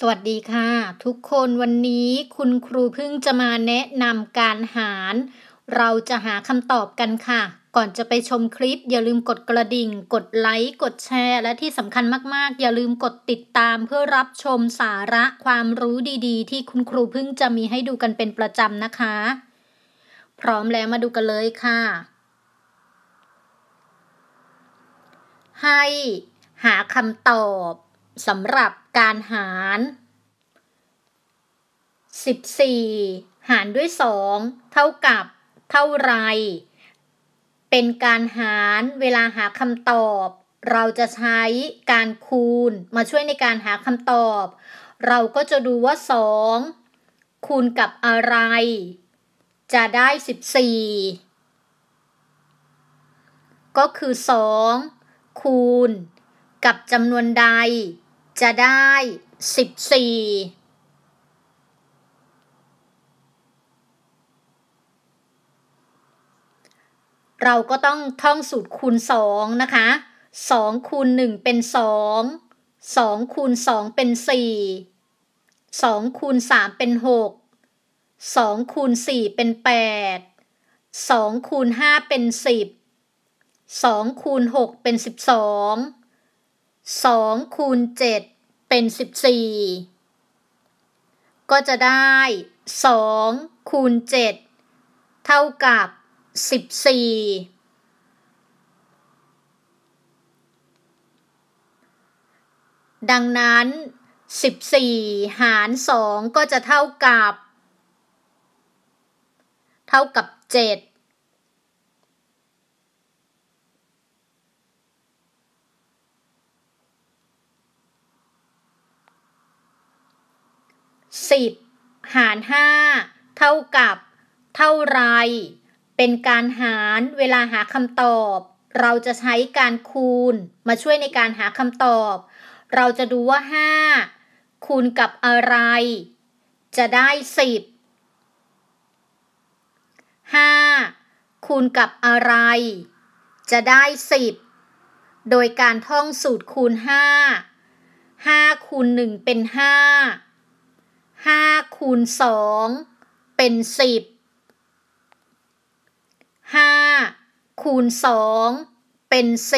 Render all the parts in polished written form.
สวัสดีค่ะทุกคนวันนี้คุณครูพึ่งจะมาแนะนำการหารเราจะหาคำตอบกันค่ะก่อนจะไปชมคลิปอย่าลืมกดกระดิ่งกดไลค์กดแชร์และที่สำคัญมากๆอย่าลืมกดติดตามเพื่อรับชมสาระความรู้ดีๆที่คุณครูพึ่งจะมีให้ดูกันเป็นประจำนะคะพร้อมแล้วมาดูกันเลยค่ะให้หาคำตอบสำหรับการหาร14หารด้วย2เท่ากับเท่าไรเป็นการหารเวลาหาคำตอบเราจะใช้การคูณมาช่วยในการหาคำตอบเราก็จะดูว่า2คูณกับอะไรจะได้14ก็คือ2คูณกับจำนวนใดจะได้14เราก็ต้องท่องสูตรคูณ2นะคะ2คูณ1เป็น2 2คูณ2เป็น4 2คูณ3เป็น6 2คูณ4เป็น8 2คูณ5เป็น10 2คูณ6เป็น122คูณ7เป็น14ก็จะได้2คูณ7เท่ากับ14ดังนั้น14หาร2ก็จะเท่ากับ710หาร5เท่ากับเท่าไรเป็นการหารเวลาหาคำตอบเราจะใช้การคูณมาช่วยในการหาคำตอบเราจะดูว่า5คูณกับอะไรจะได้10 5คูณกับอะไรจะได้10โดยการท่องสูตรคูณ5 5คูณ1เป็น55คูณ2เป็น10 5คูณ2เป็น10ก็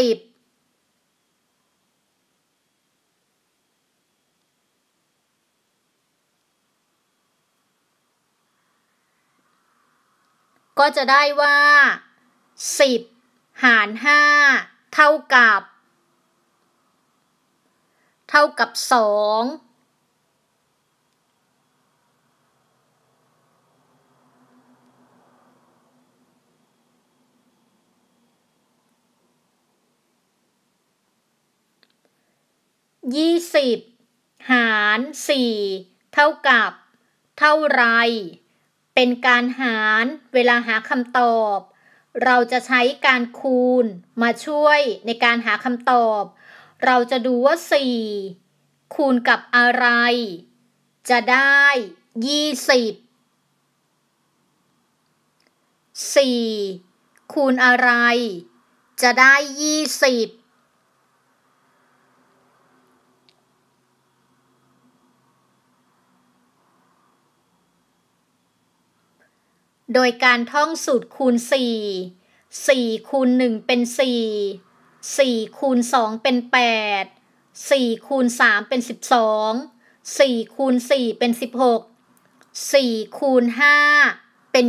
จะได้ว่า10หาร5เท่ากับ220หาร4เท่ากับเท่าไรเป็นการหารเวลาหาคำตอบเราจะใช้การคูณมาช่วยในการหาคำตอบเราจะดูว่า4คูณกับอะไรจะได้20 4คูณอะไรจะได้20โดยการท่องสูตรคูณ4 4คูณ1เป็น4 4คูณ2เป็น8 4คูณ3เป็น12 4คูณ4เป็น16 4คูณ5เป็น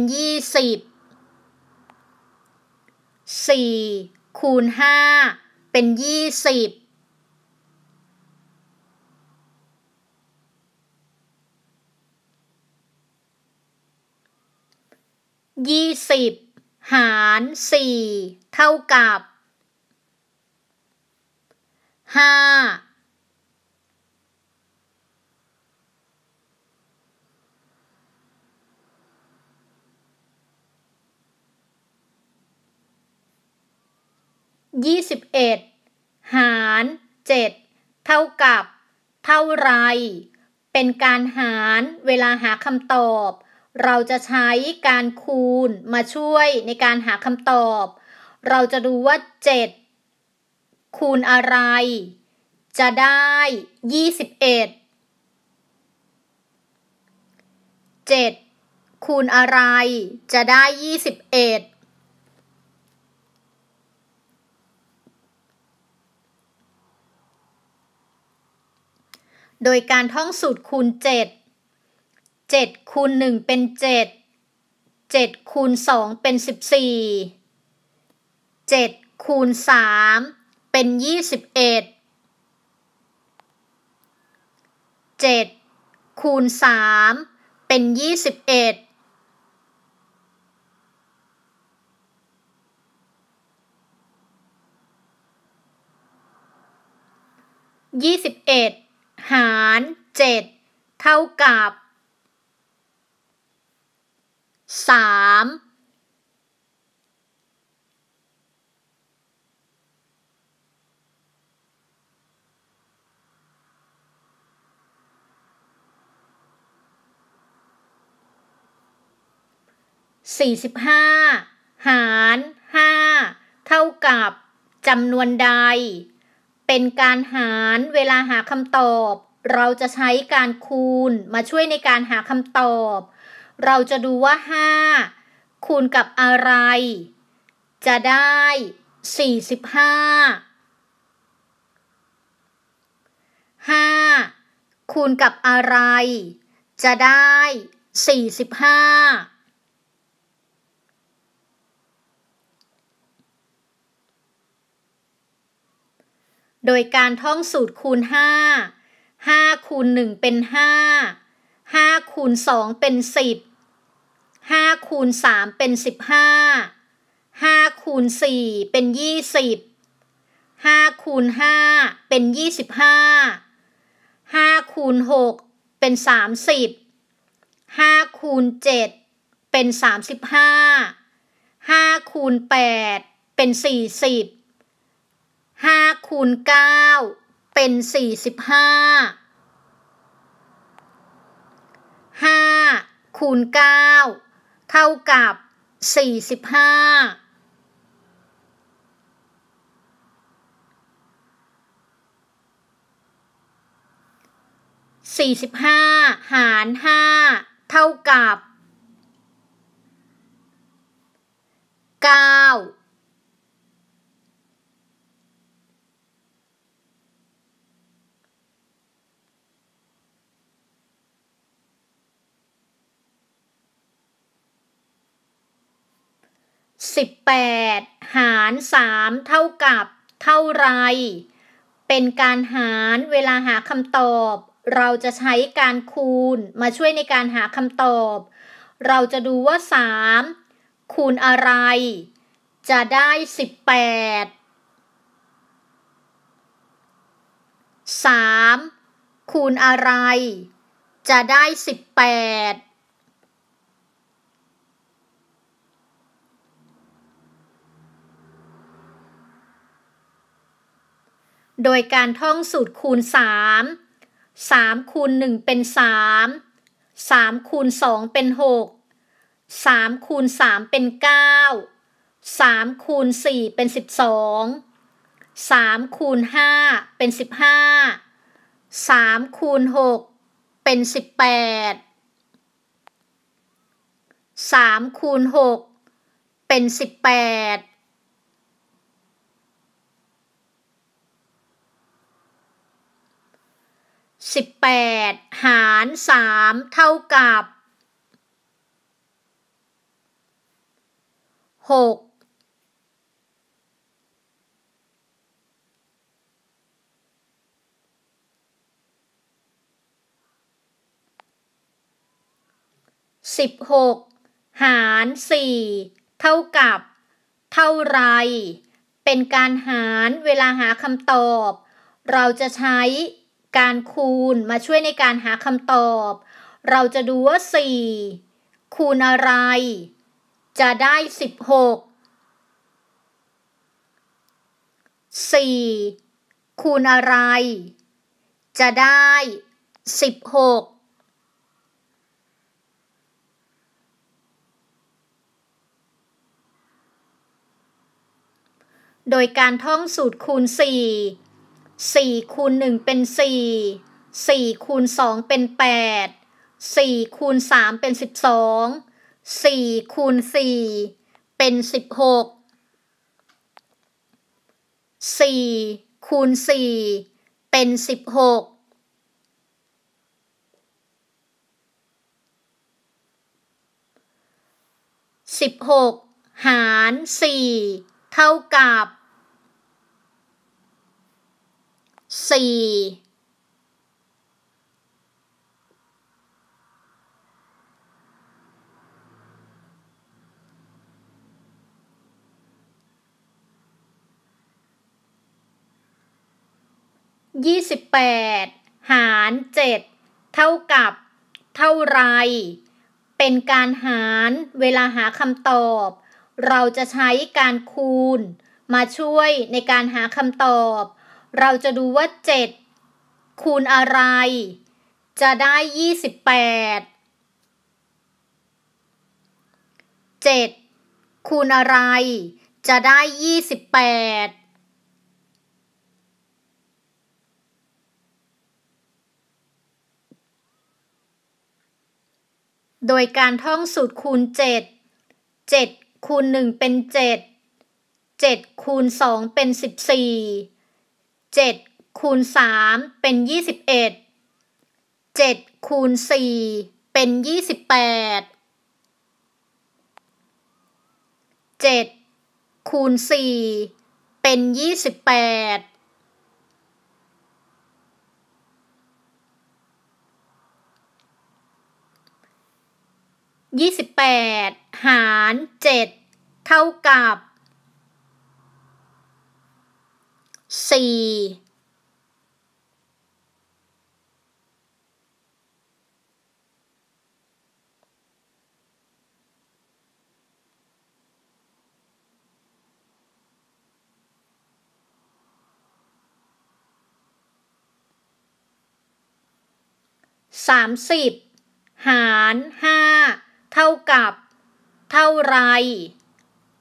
20 4คูณ5เป็น2020หาร4เท่ากับ5 21หาร7เท่ากับเท่าไรเป็นการหารเวลาหาคำตอบเราจะใช้การคูณมาช่วยในการหาคำตอบเราจะดูว่า7คูณอะไรจะได้21 7คูณอะไรจะได้21โดยการท่องสูตรคูณ7 7คูณ1เป็น7 7คูณ2เป็น14 7คูณ3เป็น21 7คูณ3เป็น21หาร7เท่ากับ345หาร5เท่ากับจำนวนใดเป็นการหารเวลาหาคำตอบเราจะใช้การคูณมาช่วยในการหาคำตอบเราจะดูว่า5คูณกับอะไรจะได้45 5คูณกับอะไรจะได้45โดยการท่องสูตรคูณ5 5คูณ1เป็น5 5คูณ2เป็น10 5คูณ3เป็น15 5คูณ4เป็น20 5คูณ5เป็น25 5คูณ6เป็น30 5คูณ7เป็น35 5คูณ8เป็น405คูณ9เป็น45 5คูณ9เท่ากับ4545หาร5เท่ากับ918หาร3เท่ากับเท่าไรเป็นการหารเวลาหาคำตอบเราจะใช้การคูณมาช่วยในการหาคำตอบเราจะดูว่า3คูณอะไรจะได้18 3คูณอะไรจะได้18โดยการท่องสูตรคูณ3 3คูณ1เป็น3 3คูณ2เป็น6 3คูณ3เป็น9 3คูณ4เป็น12 3คูณ5เป็น15 3คูณ6เป็น18 3คูณ6เป็น1818หาร3เท่ากับ6 16หาร4เท่ากับเท่าไรเป็นการหารเวลาหาคำตอบเราจะใช้การคูณมาช่วยในการหาคำตอบเราจะดูว่า4คูณอะไรจะได้16 4คูณอะไรจะได้16โดยการท่องสูตรคูณ44คูณ1เป็น4 4คูณ2เป็น8 4คูณ3เป็น12 4คูณ4เป็น16 4คูณ4เป็น1616หาร4เท่ากับ4 28หาร7เท่ากับเท่าไรเป็นการหารเวลาหาคำตอบเราจะใช้การคูณมาช่วยในการหาคำตอบเราจะดูว่า7คูณอะไรจะได้28 7คูณอะไรจะได้28โดยการท่องสูตรคูณ7 7คูณ1เป็น7 7คูณ2เป็น14 7คูณ3เป็น21 7คูณ4เป็น28 7คูณ4เป็น2828หาร7เท่ากับ4 30หาร5เท่ากับเท่าไร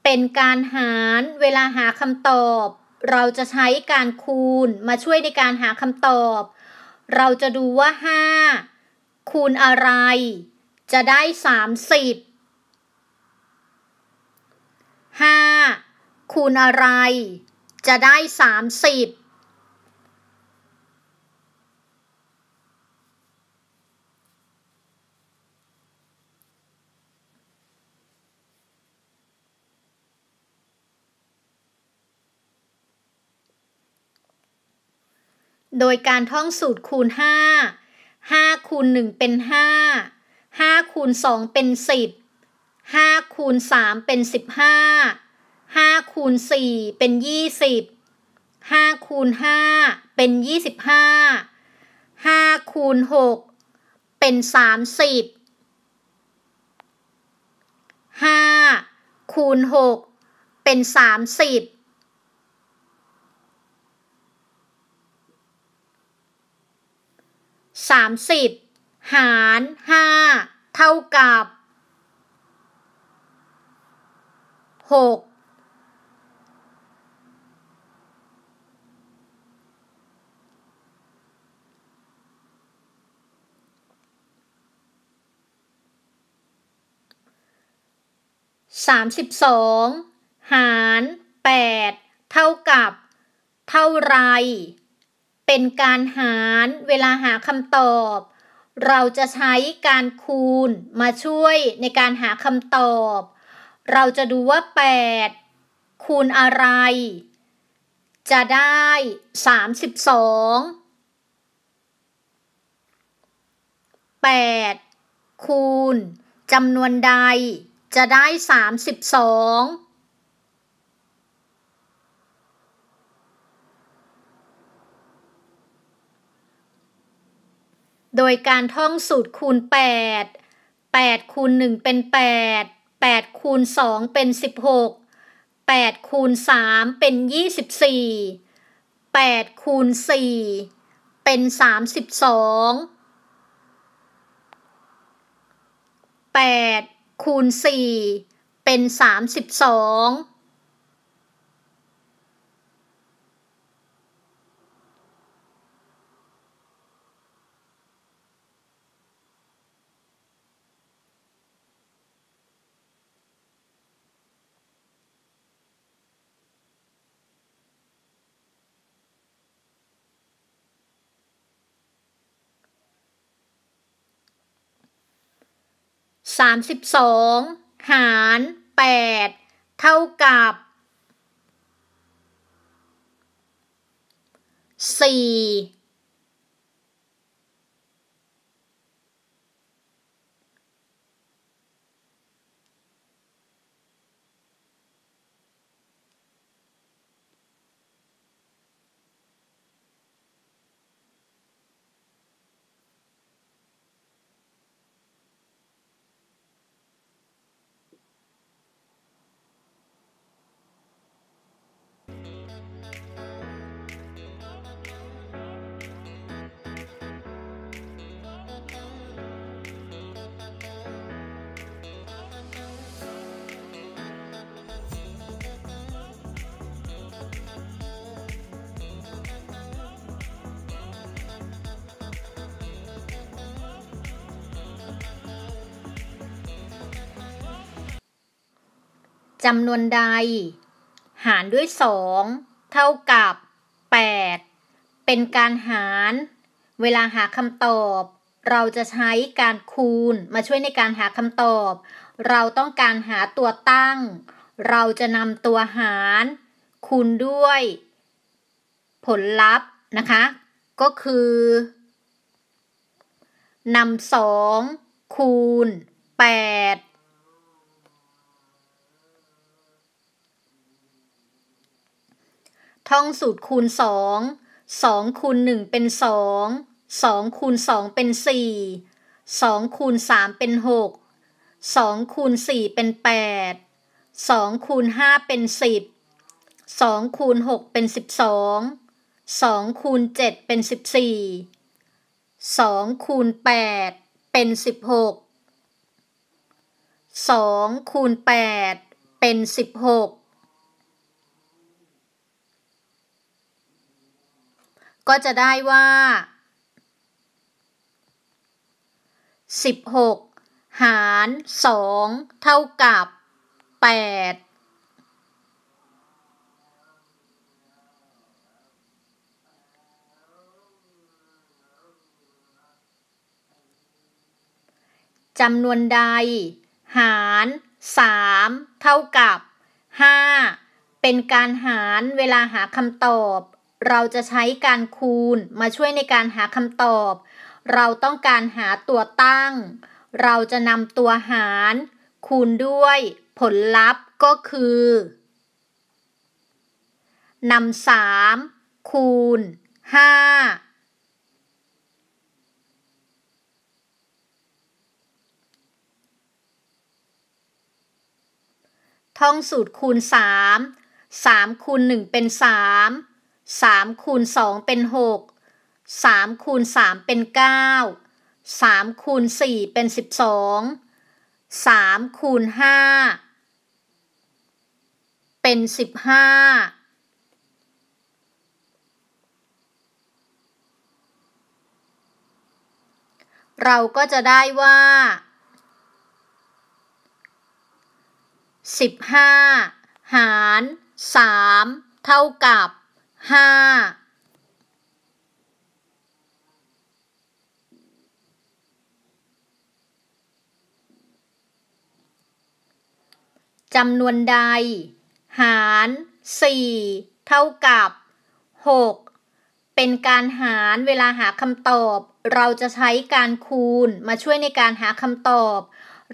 เป็นการหารเวลาหาคำตอบเราจะใช้การคูณมาช่วยในการหาคำตอบเราจะดูว่า5คูณอะไรจะได้30 5คูณอะไรจะได้30โดยการท่องสูตรคูณ5 5คูณ1เป็น5 5คูณ2เป็น10 5คูณ3เป็น15 5คูณ4เป็น20 5คูณ5เป็น25 5คูณ6เป็น30 5คูณ6เป็น3030หาร5เท่ากับ6 32หาร8เท่ากับเท่าไรเป็นการหารเวลาหาคำตอบเราจะใช้การคูณมาช่วยในการหาคำตอบเราจะดูว่า8คูณอะไรจะได้32 8คูณจำนวนใดจะได้32โดยการท่องสูตรคูณ8 8คูณ1เป็น8 8คูณ2เป็น16 8คูณ3เป็น24 8คูณ4เป็น32 8คูณ4เป็น32 32หาร8เท่ากับจำนวนใดหารด้วย2เท่ากับ8เป็นการหารเวลาหาคำตอบเราจะใช้การคูณมาช่วยในการหาคำตอบเราต้องการหาตัวตั้งเราจะนำตัวหารคูณด้วยผลลัพธ์นะคะก็คือนำ2คูณ8ท่องสูตรคูณ2 2คูณ1เป็น2 2คูณ2เป็น4 2คูณ3เป็น6 2คูณ4เป็น8 2คูณ5เป็น10 2คูณ6เป็น12 2คูณ7เป็น14 2คูณ8เป็น16 2คูณ8เป็น16ก็จะได้ว่า16หาร2เท่ากับ8จำนวนใดหาร3เท่ากับ5เป็นการหารเวลาหาคำตอบเราจะใช้การคูณมาช่วยในการหาคำตอบเราต้องการหาตัวตั้งเราจะนำตัวหารคูณด้วยผลลัพธ์ก็คือนำ3คูณ5ท่องสูตรคูณ3 3คูณ1เป็น33คูณ2เป็น6 3คูณ3เป็น9 3คูณ4เป็น12 3คูณ5เป็น15เราก็จะได้ว่า15หาร3เท่ากับ5จำนวนใดหาร4เท่ากับ6เป็นการหารเวลาหาคำตอบเราจะใช้การคูณมาช่วยในการหาคำตอบ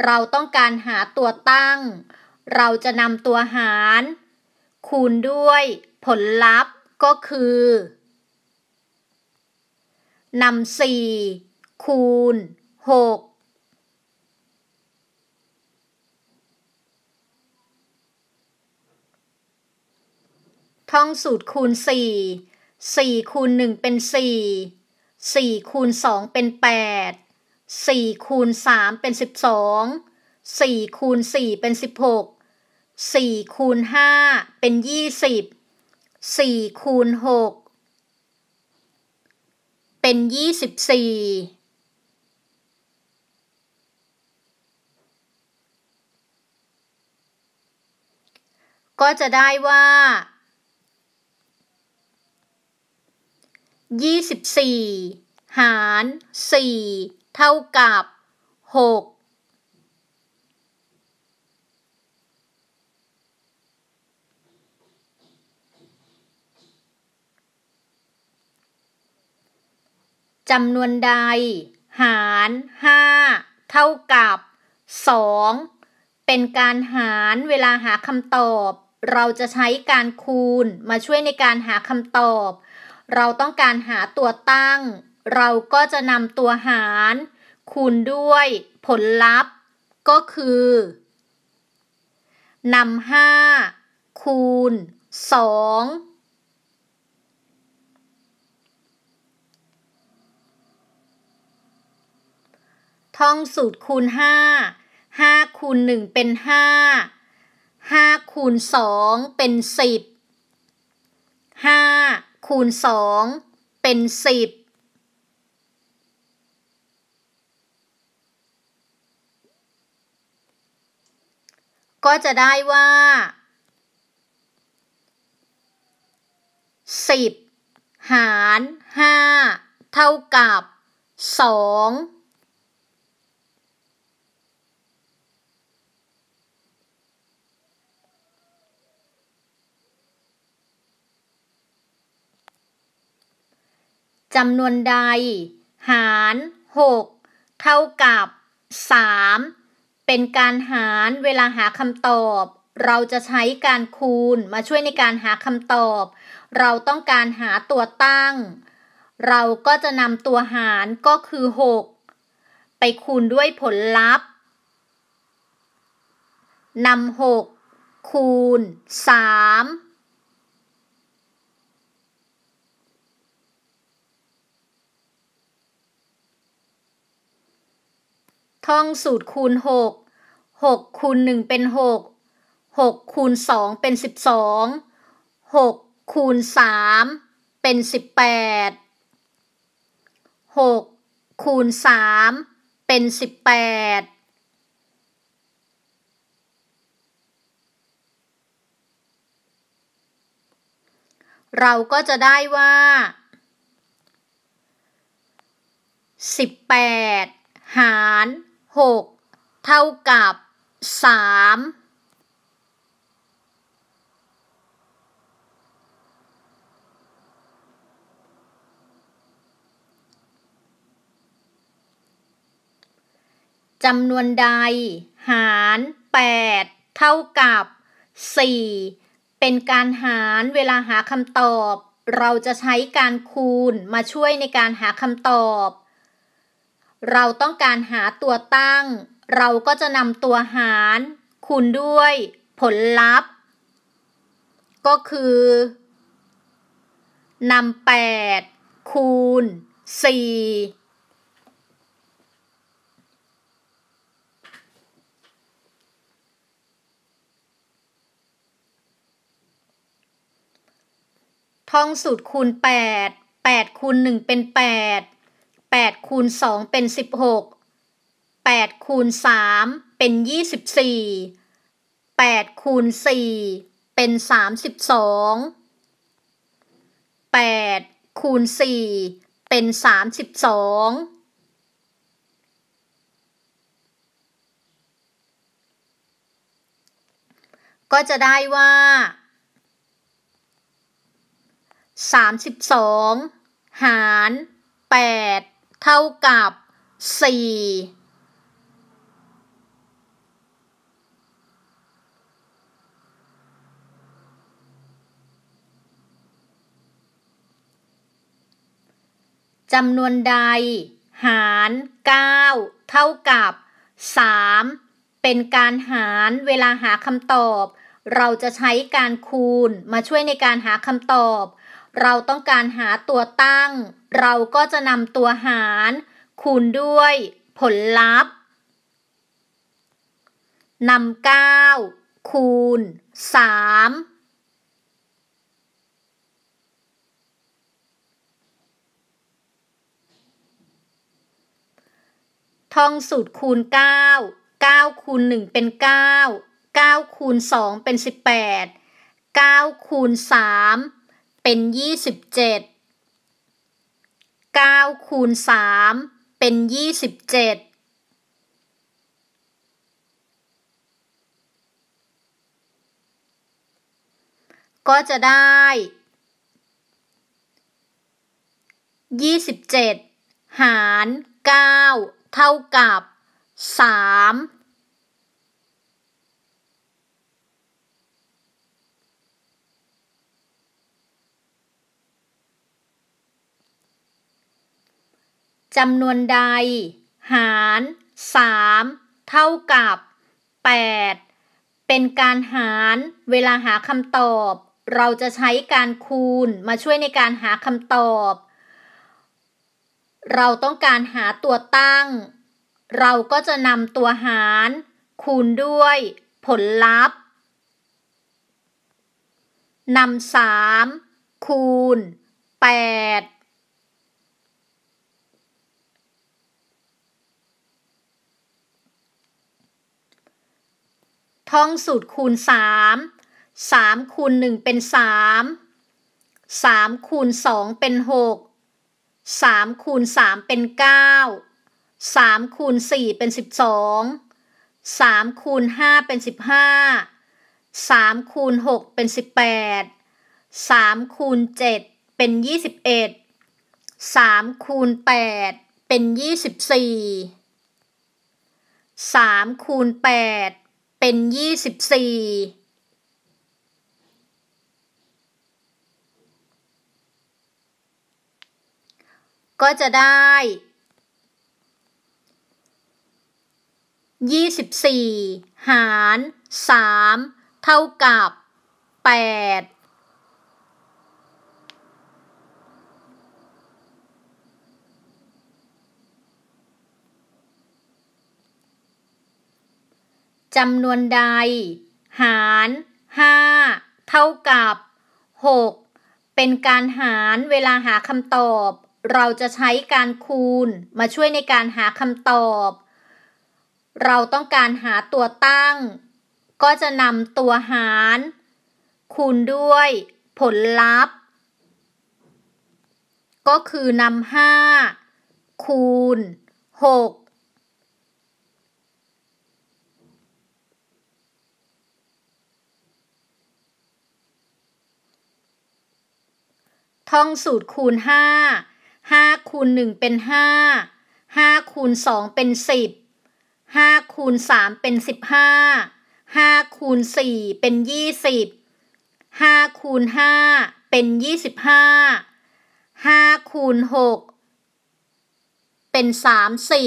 เราต้องการหาตัวตั้งเราจะนำตัวหารคูณด้วยผลลัพธ์ก็คือนำ4คูณ6ท่องสูตรคูณ4 4คูณ1เป็น4 4คูณ2เป็น8 4คูณ3เป็น12 4คูณ4เป็น16 4คูณ5เป็น204คูณ6เป็น24ก็จะได้ว่า24หาร4เท่ากับ6 จำนวนใดหาร5เท่ากับ2เป็นการหารเวลาหาคำตอบเราจะใช้การคูณมาช่วยในการหาคำตอบเราต้องการหาตัวตั้งเราก็จะนำตัวหารคูณด้วยผลลัพธ์ก็คือนำ5คูณ2ท่องสูตรคูณ5 5คูณ1เป็น5 5คูณ2เป็น10 5คูณ2เป็น10ก็จะได้ว่า10หาร5เท่ากับ2จำนวนใดหาร6เท่ากับ3เป็นการหารเวลาหาคำตอบเราจะใช้การคูณมาช่วยในการหาคำตอบเราต้องการหาตัวตั้งเราก็จะนำตัวหารก็คือ6ไปคูณด้วยผลลัพธ์นำ6คูณ3ท่องสูตรคูณ6 6คูณ1เป็น6 6คูณ2เป็น12 6คูณ3เป็น18 6คูณ3เป็น18เราก็จะได้ว่า18หาร6เท่ากับ3จำนวนใดหาร8เท่ากับ4เป็นการหารเวลาหาคำตอบเราจะใช้การคูณมาช่วยในการหาคำตอบเราต้องการหาตัวตั้งเราก็จะนำตัวหารคูณด้วยผลลัพธ์ก็คือนำ8คูณ4ท่องสูตรคูณ8 8คูณ1เป็น88คูณ2เป็น16 8คูณ3เป็น24 8คูณ4เป็น32 8คูณ4เป็น32ก็จะได้ว่า32หาร8เท่ากับ4จำนวนใดหาร9เท่ากับ3เป็นการหารเวลาหาคำตอบเราจะใช้การคูณมาช่วยในการหาคำตอบเราต้องการหาตัวตั้งเราก็จะนำตัวหารคูณด้วยผลลัพธ์นำ9คูณ3ท่องสูตรคูณ9 9คูณ1เป็น9 9คูณ2เป็น18 9คูณ3เป็น27 9คูณ3เป็น27ก็จะได้27 หาร9เท่ากับ3จำนวนใดหาร3เท่ากับ8เป็นการหารเวลาหาคำตอบเราจะใช้การคูณมาช่วยในการหาคำตอบเราต้องการหาตัวตั้งเราก็จะนำตัวหารคูณด้วยผลลัพธ์นำ3คูณ8ท่องสูตรคูณ3 3คูณ1เป็น3 3คูณ2เป็น6 3คูณ3เป็น9 3คูณ4เป็น12 3คูณ5เป็น15 3คูณ6เป็น18 3คูณ7เป็น21 3คูณ8เป็น24 3คูณ8เป็น24ก็จะได้24หาร3เท่ากับ8จำนวนใดหาร5เท่ากับ6เป็นการหารเวลาหาคำตอบเราจะใช้การคูณมาช่วยในการหาคำตอบเราต้องการหาตัวตั้งก็จะนำตัวหารคูณด้วยผลลัพธ์ก็คือนำ5คูณ6ท่องสูตรคูณ5 5คูณ1เป็น5 5คูณ2เป็น10 5คูณ3เป็น15 5คูณ4เป็น20 5คูณ5เป็น25 5คูณ6เป็น30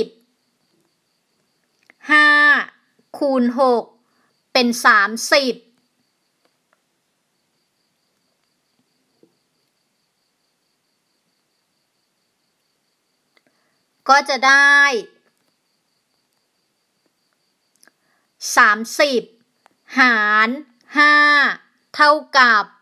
5คูณ6เป็น30ก็จะได้30หาร5เท่ากับ6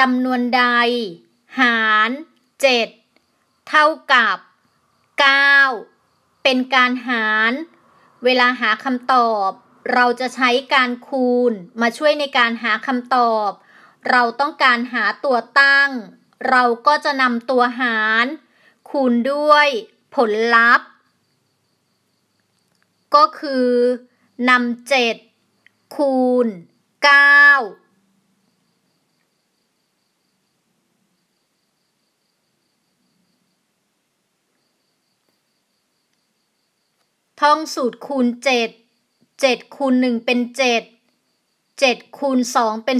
จำนวนใดหาร7เท่ากับ9เป็นการหารเวลาหาคำตอบเราจะใช้การคูณมาช่วยในการหาคำตอบเราต้องการหาตัวตั้งเราก็จะนำตัวหารคูณด้วยผลลัพธ์ก็คือนำ7คูณ9ท่องสูตรคูณ7 7คูณ1เป็น7 7คูณ2เป็น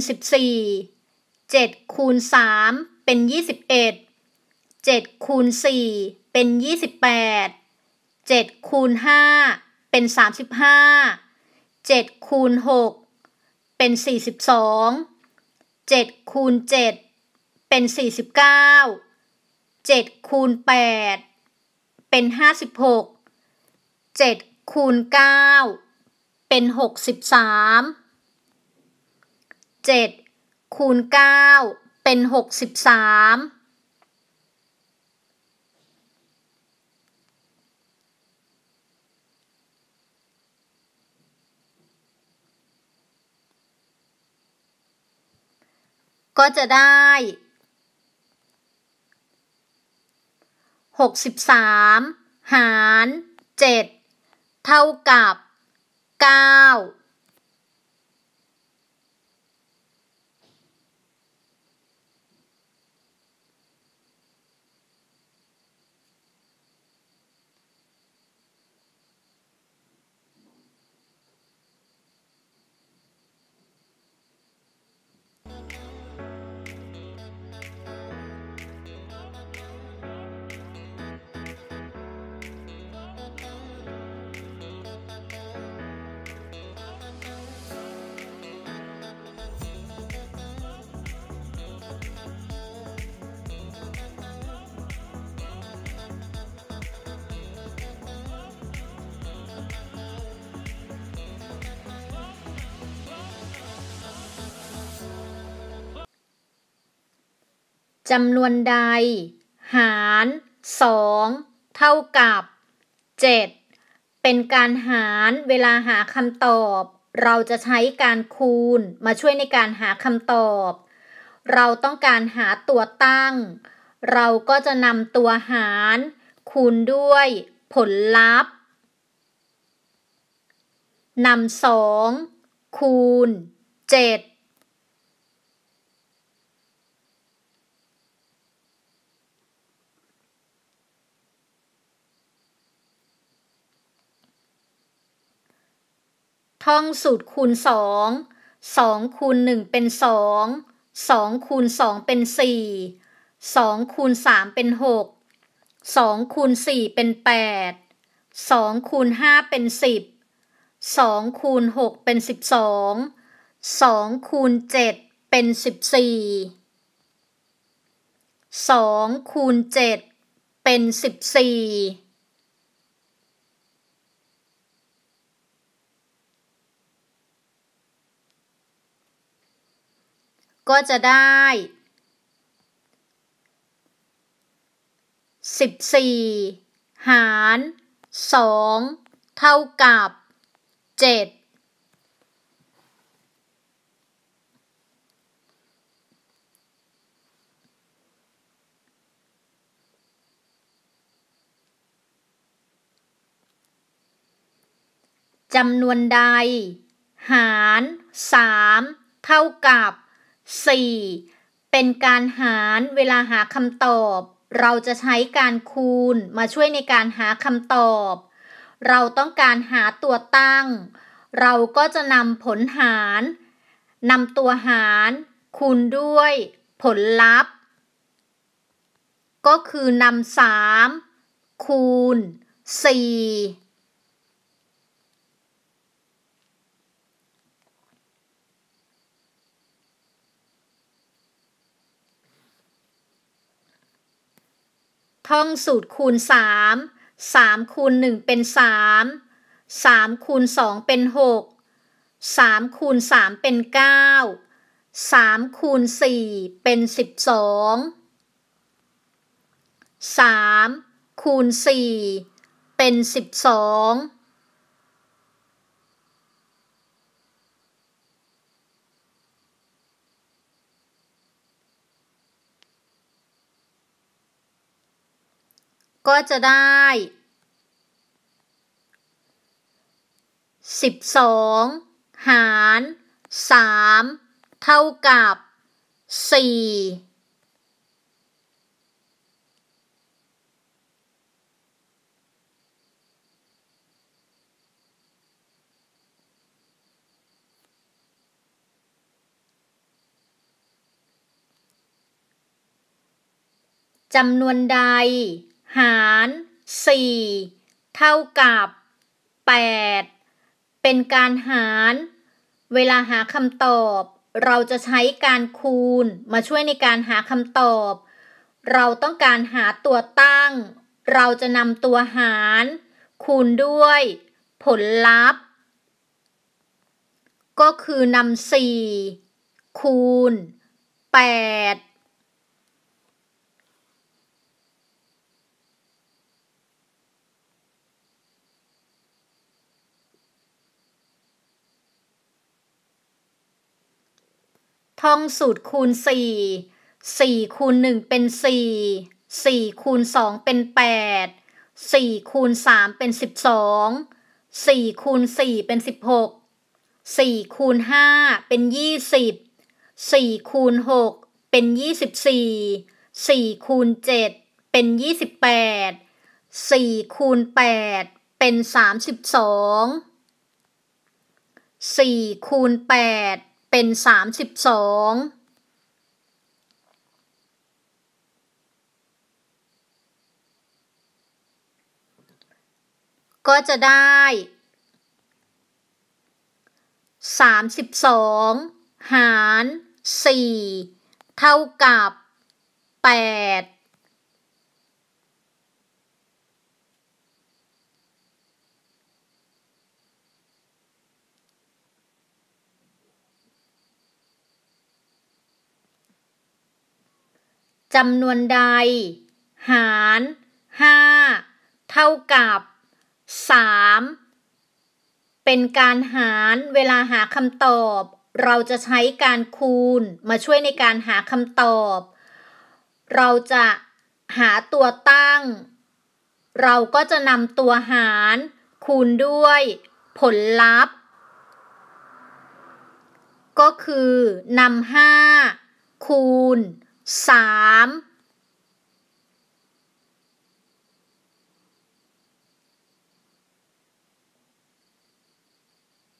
14 7คูณ3เป็น21 7คูณ4เป็น28 7คูณ5เป็น35 7คูณ6เป็น42 7คูณ7เป็น49 7คูณ8เป็น567คูณ9เป็น63 7คูณ9เป็น63 ก็จะได้63หาร7เท่ากับ9จำนวนใดหาร2เท่ากับ7เป็นการหารเวลาหาคำตอบเราจะใช้การคูณมาช่วยในการหาคำตอบเราต้องการหาตัวตั้งเราก็จะนำตัวหารคูณด้วยผลลัพธ์นำ2คูณ7ท่องสูตรคูณ2 2คูณ1เป็น2 2คูณ2เป็น4 2คูณ3เป็น6 2คูณ4เป็น8 2คูณ5เป็น10 2คูณ6เป็น12 2คูณ7เป็น14 2คูณ7เป็น14ก็จะได้14หาร2เท่ากับ7จำนวนใดหาร3เท่ากับ4เป็นการหารเวลาหาคำตอบเราจะใช้การคูณมาช่วยในการหาคำตอบเราต้องการหาตัวตั้งเราก็จะนำผลหารนำตัวหารคูณด้วยผลลัพธ์ก็คือนำ3คูณ4ท่องสูตรคูณ3 3คูณ1เป็น3 3คูณ2เป็น6 3คูณ3เป็น9 3คูณ4เป็น12 3คูณ4เป็น12ก็จะได้12หาร3เท่ากับ4จำนวนใดหาร4เท่ากับ8เป็นการหารเวลาหาคำตอบเราจะใช้การคูณมาช่วยในการหาคำตอบเราต้องการหาตัวตั้งเราจะนำตัวหารคูณด้วยผลลัพธ์ก็คือนำ4คูณ8 ท่องสูตรคูณ4 4คูณ1เป็น4 4คูณ2เป็น8 4คูณ3เป็น12 4คูณ4เป็น16 4คูณ5เป็น20 4คูณ6เป็น24 4คูณ7เป็น28 4คูณ8เป็น32 4คูณ8เป็น32ก็จะได้32หาร4เท่ากับ8จำนวนใดหาร5เท่ากับ3เป็นการหารเวลาหาคำตอบเราจะใช้การคูณมาช่วยในการหาคำตอบเราจะหาตัวตั้งเราก็จะนำตัวหารคูณด้วยผลลัพธ์ก็คือนำ5คูณ3ท่องสูตรคู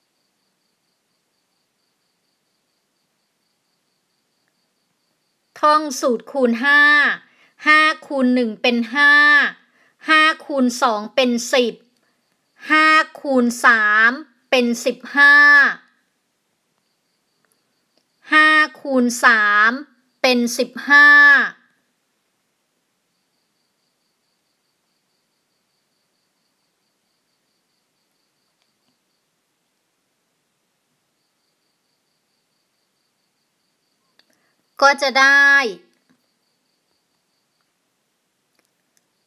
ณ5 5คูณ1เป็น5 5คูณ2เป็น10 5คูณ3เป็น15 5คูณ3เป็น15ก็จะได้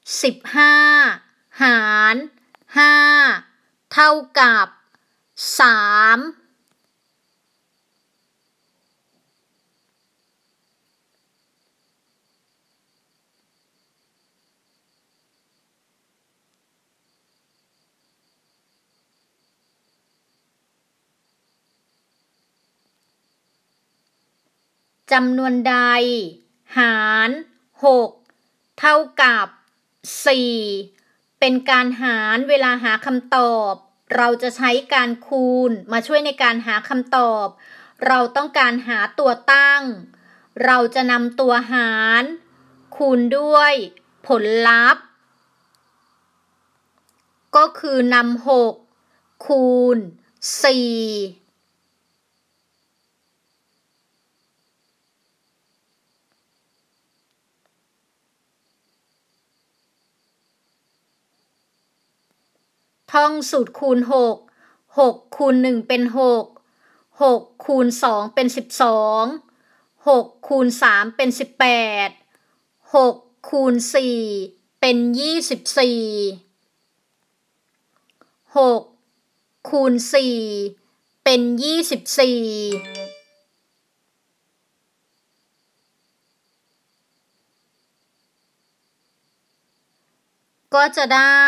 15หาร5เท่ากับ3จำนวนใดหาร6เท่ากับ4เป็นการหารเวลาหาคำตอบเราจะใช้การคูณมาช่วยในการหาคำตอบเราต้องการหาตัวตั้งเราจะนำตัวหารคูณด้วยผลลัพธ์ก็คือนำ6คูณ4ท่องสูตรคูณ6 6คูณ1เป็น6 6คูณ2เป็น12 6คูณ3เป็น18 6คูณ4เป็น24 6คูณ4เป็น24ก็จะได้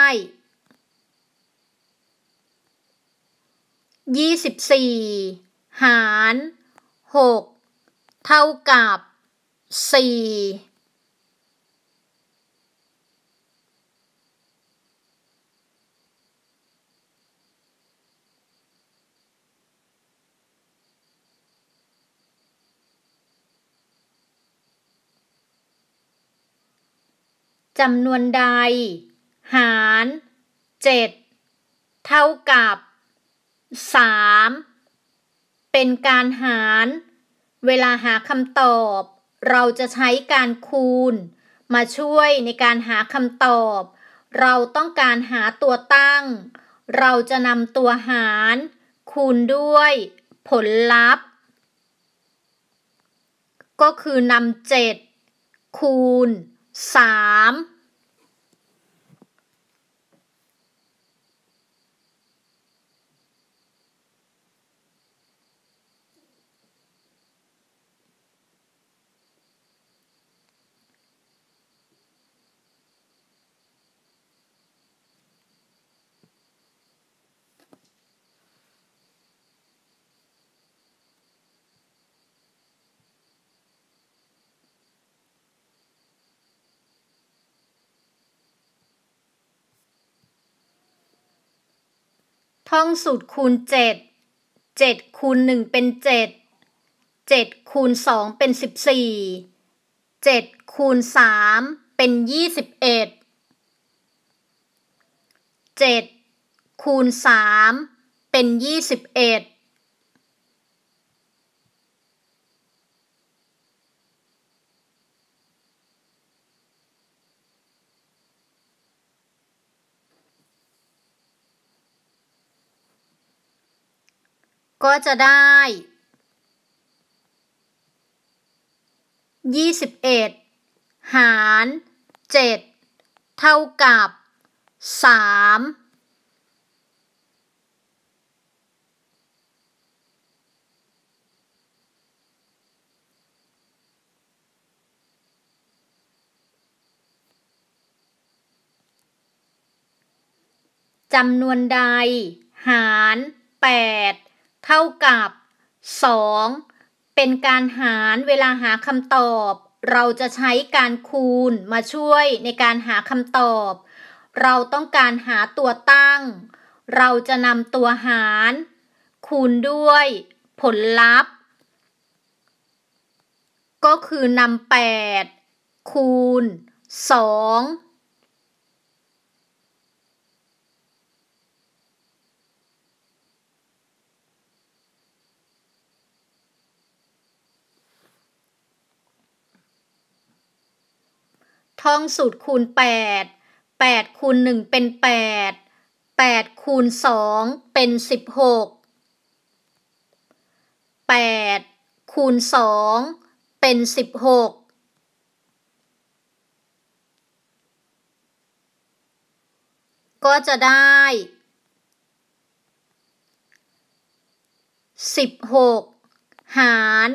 24หาร6เท่ากับ4จำนวนใดหาร7เท่ากับ3เป็นการหารเวลาหาคำตอบเราจะใช้การคูณมาช่วยในการหาคำตอบเราต้องการหาตัวตั้งเราจะนำตัวหารคูณด้วยผลลัพธ์ก็คือนำ7คูณ3 ท่องสูตรคูณ7 7คูณ1เป็น7 7คูณ2เป็น14 7คูณ3เป็น21 7คูณ3เป็น21ก็จะได้21หาร7เท่ากับ3จำนวนใดหาร8เท่ากับ2เป็นการหารเวลาหาคำตอบเราจะใช้การคูณมาช่วยในการหาคำตอบเราต้องการหาตัวตั้งเราจะนำตัวหารคูณด้วยผลลัพธ์ก็คือนำ8คูณ2ท่องสูตรคูณ8 8คูณ1เป็น8 8คูณ2เป็น16 8คูณ2เป็น16ก็จะได้16หาร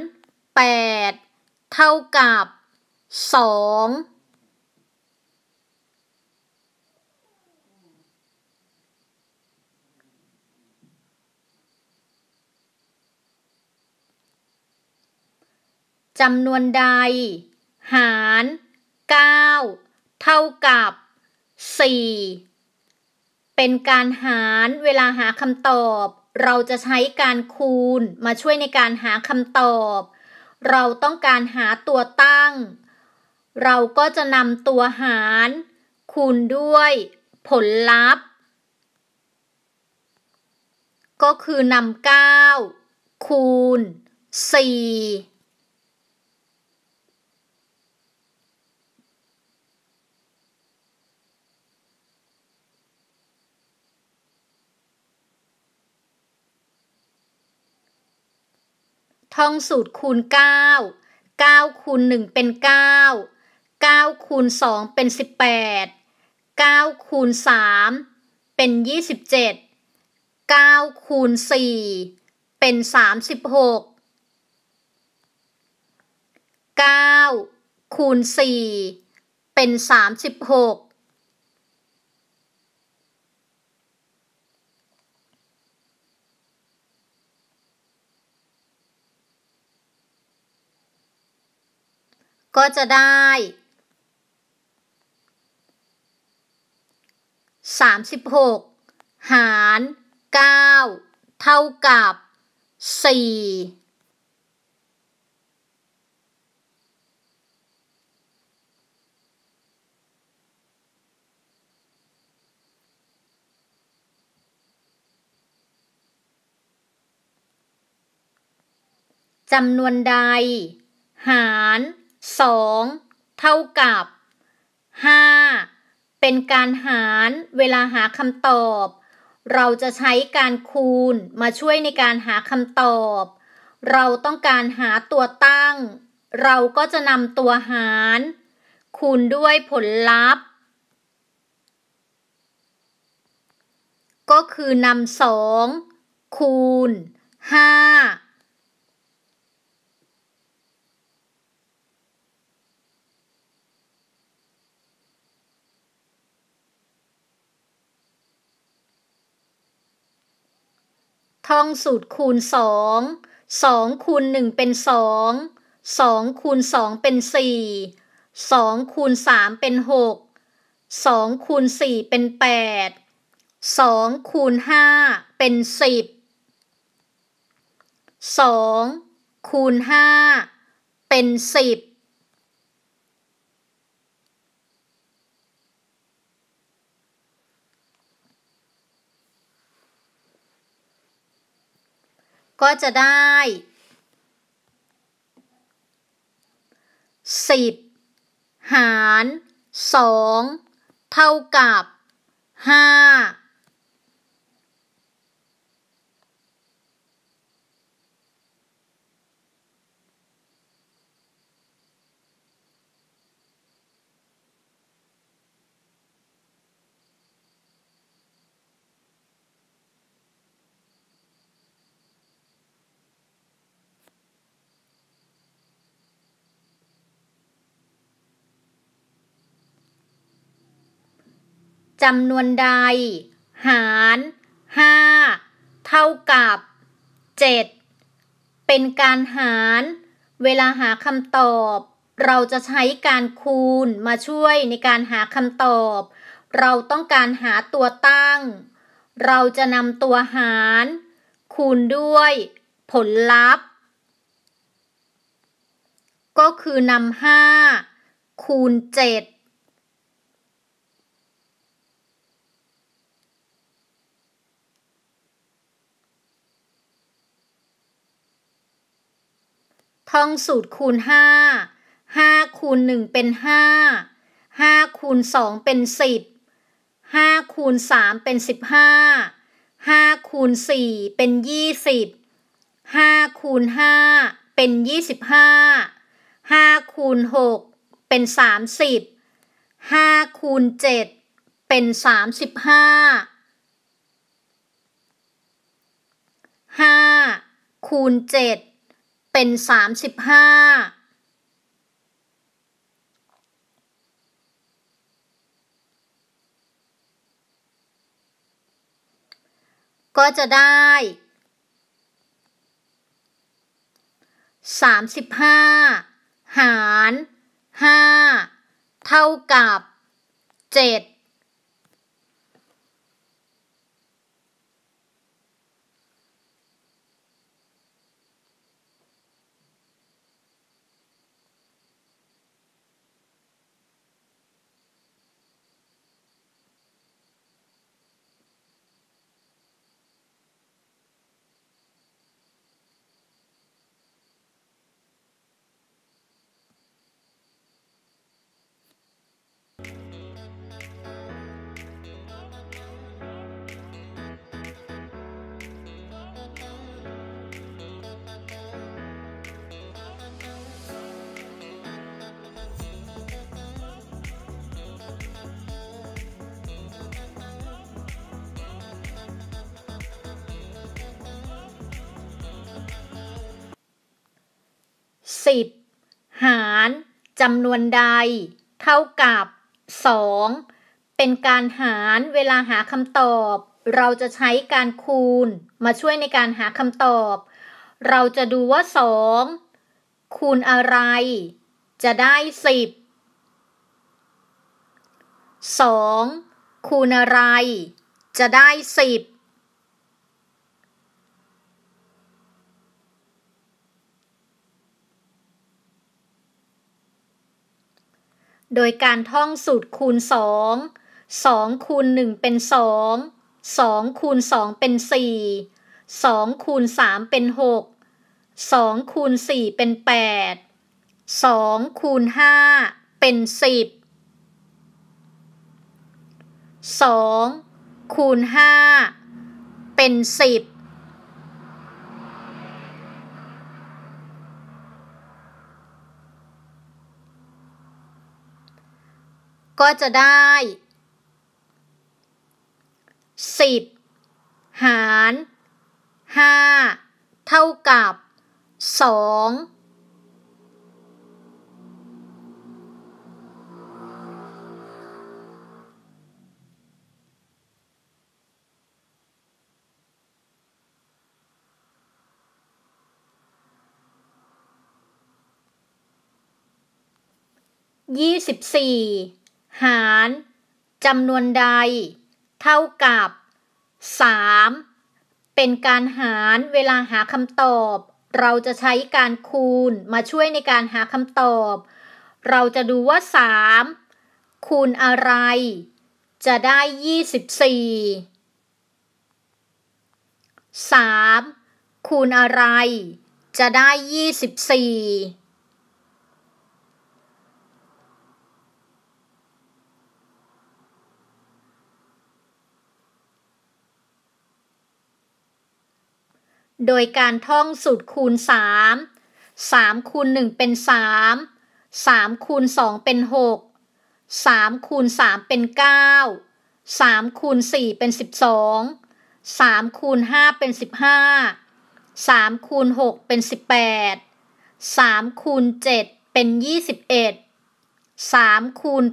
8เท่ากับ2จำนวนใดหาร9เท่ากับ4เป็นการหารเวลาหาคำตอบเราจะใช้การคูณมาช่วยในการหาคำตอบเราต้องการหาตัวตั้งเราก็จะนำตัวหารคูณด้วยผลลัพธ์ก็คือนำ9คูณ4ท่องสูตรคูณ9 9คูณ1เป็น9 9คูณ2เป็น18 9คูณ3เป็น27 9คูณ4เป็น36 9คูณ4เป็น36ก็จะได้36หาร9เท่ากับ4จำนวนใดหาร2เท่ากับ5เป็นการหารเวลาหาคำตอบเราจะใช้การคูณมาช่วยในการหาคำตอบเราต้องการหาตัวตั้งเราก็จะนำตัวหารคูณด้วยผลลัพธ์ก็คือนำ2คูณ5ท่องสูตรคูณ2 2คูณ1เป็น2 2คูณ2เป็น4 2คูณ3เป็น6 2คูณ4เป็น8 2คูณ5เป็น10 2คูณ5เป็น10ก็จะได้10หาร2เท่ากับ5จำนวนใดหาร5เท่ากับ7เป็นการหารเวลาหาคำตอบเราจะใช้การคูณมาช่วยในการหาคำตอบเราต้องการหาตัวตั้งเราจะนำตัวหารคูณด้วยผลลัพธ์ก็คือนำ5คูณ7ท่องสูตรคูณ5 5คูณ1เป็น5 5คูณ2เป็น10 5คูณ3เป็น15 5คูณ4เป็น20 5คูณ5เป็น25 5คูณ6เป็น30 5คูณ7เป็น35 5คูณ7เป็น35ก็จะได้35หาร5เท่ากับ710หารจำนวนใดเท่ากับ2เป็นการหารเวลาหาคำตอบเราจะใช้การคูณมาช่วยในการหาคำตอบเราจะดูว่า2คูณอะไรจะได้10 2คูณอะไรจะได้10โดยการท่องสูตรคูณ2 2คูณ1เป็น2 2คูณ2เป็น4 2คูณ3เป็น6 2คูณ4เป็น8 2คูณ5เป็น10 2คูณ5เป็น10ก็จะได้10หาร5เท่ากับ224หารจำนวนใดเท่ากับ 3. เป็นการหารเวลาหาคำตอบเราจะใช้การคูณมาช่วยในการหาคำตอบเราจะดูว่า3คูณอะไรจะได้24 3คูณอะไรจะได้24โดยการท่องสูตรคูณ3 3คูณ1เป็น3 3คูณ2เป็น6 3คูณ3เป็น9 3คูณ4เป็น12 3คูณ5เป็น15 3คูณ6เป็น18 3คูณ7เป็น21 3คูณ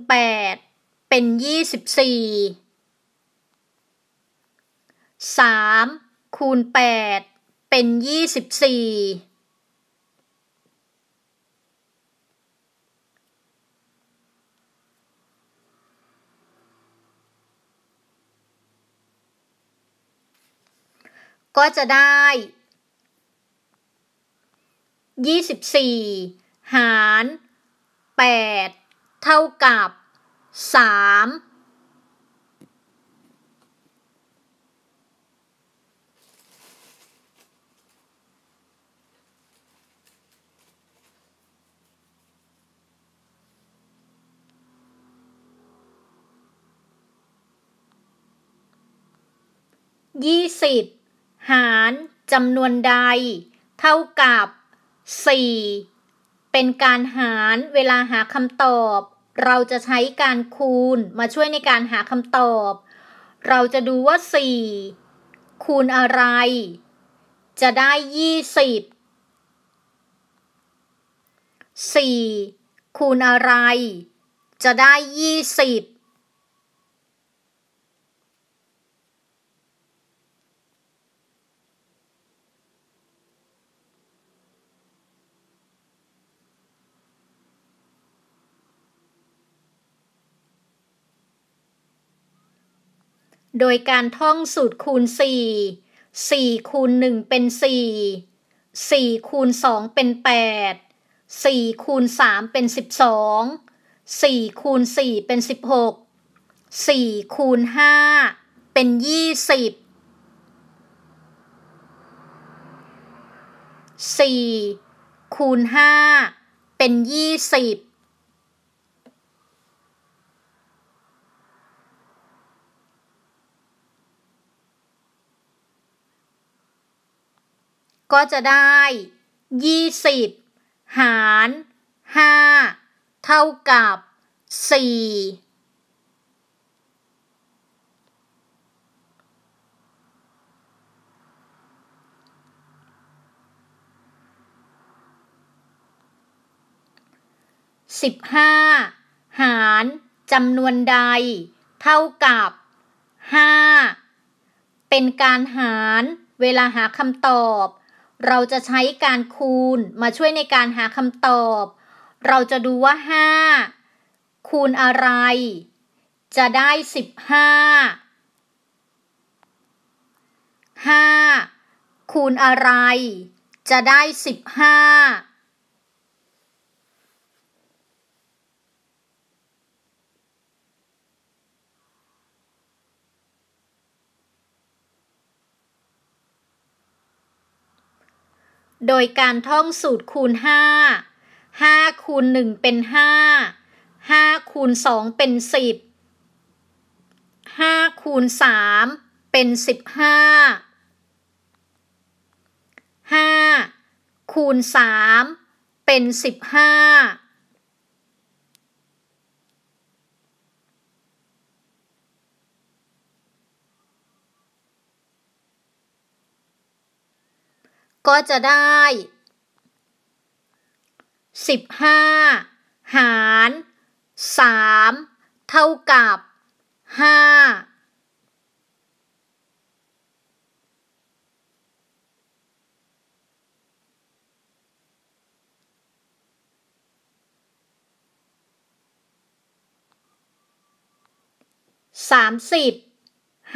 8เป็น24 3คูณ8เป็น24ก็จะได้24หาร8เท่ากับ320หารจำนวนใดเท่ากับ4เป็นการหารเวลาหาคำตอบเราจะใช้การคูณมาช่วยในการหาคำตอบเราจะดูว่า4คูณอะไรจะได้20 4คูณอะไรจะได้20โดยการท่องสูตรคูณ4 4คูณ1เป็น4 4คูณ2เป็น8 4คูณ3เป็น12 4คูณ4เป็น16 4คูณ5เป็น20 4คูณ5เป็น20ก็จะได้20หาร5เท่ากับ415หารจำนวนใดเท่ากับ5เป็นการหารเวลาหาคำตอบเราจะใช้การคูณมาช่วยในการหาคำตอบเราจะดูว่า5คูณอะไรจะได้15 5คูณอะไรจะได้15โดยการท่องสูตรคูณ5 5คูณ1เป็น5 5คูณ2เป็น10 5คูณ3เป็น15 5คูณ3เป็น15ก็จะได้15หาร3เท่ากับ530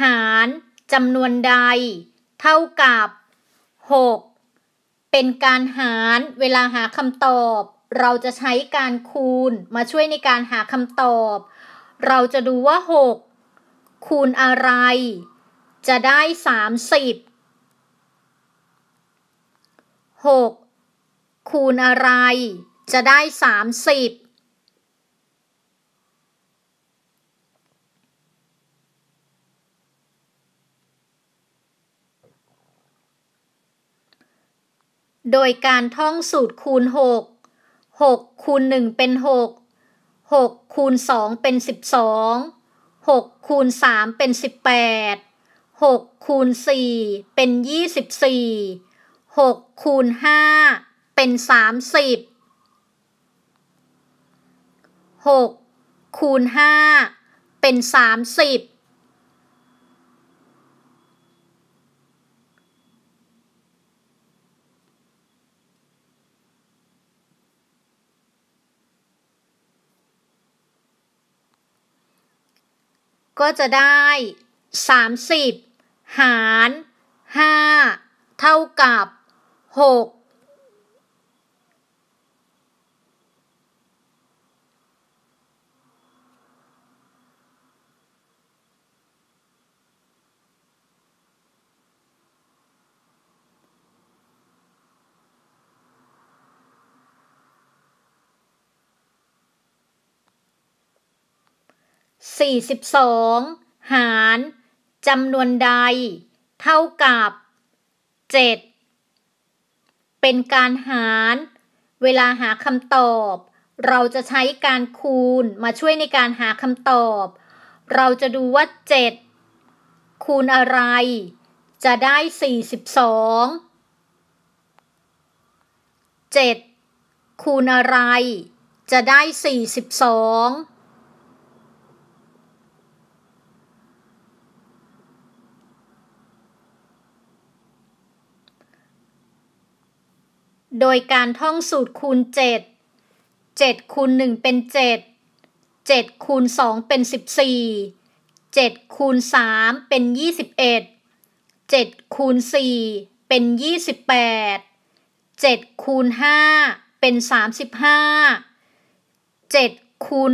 หาร จำนวนใดเท่ากับ6เป็นการหารเวลาหาคำตอบเราจะใช้การคูณมาช่วยในการหาคำตอบเราจะดูว่า6คูณอะไรจะได้30 6คูณอะไรจะได้30โดยการท่องสูตรคูณ6 6คูณ1เป็น6 6คูณ2เป็น12 6คูณ3เป็น18 6คูณ4เป็น24 6คูณ5เป็น30 6คูณ5เป็น30ก็จะได้30หาร5เท่ากับ642หารจำนวนใดเท่ากับ7เป็นการหารเวลาหาคำตอบเราจะใช้การคูณมาช่วยในการหาคำตอบเราจะดูว่า7คูณอะไรจะได้42 7คูณอะไรจะได้42โดยการท่องสูตรคูณ7 7คูณ1เป็น7 7คูณ2เป็น14 7คูณ3เป็น21 7คูณ4เป็น28 7คูณ5เป็น35 7คูณ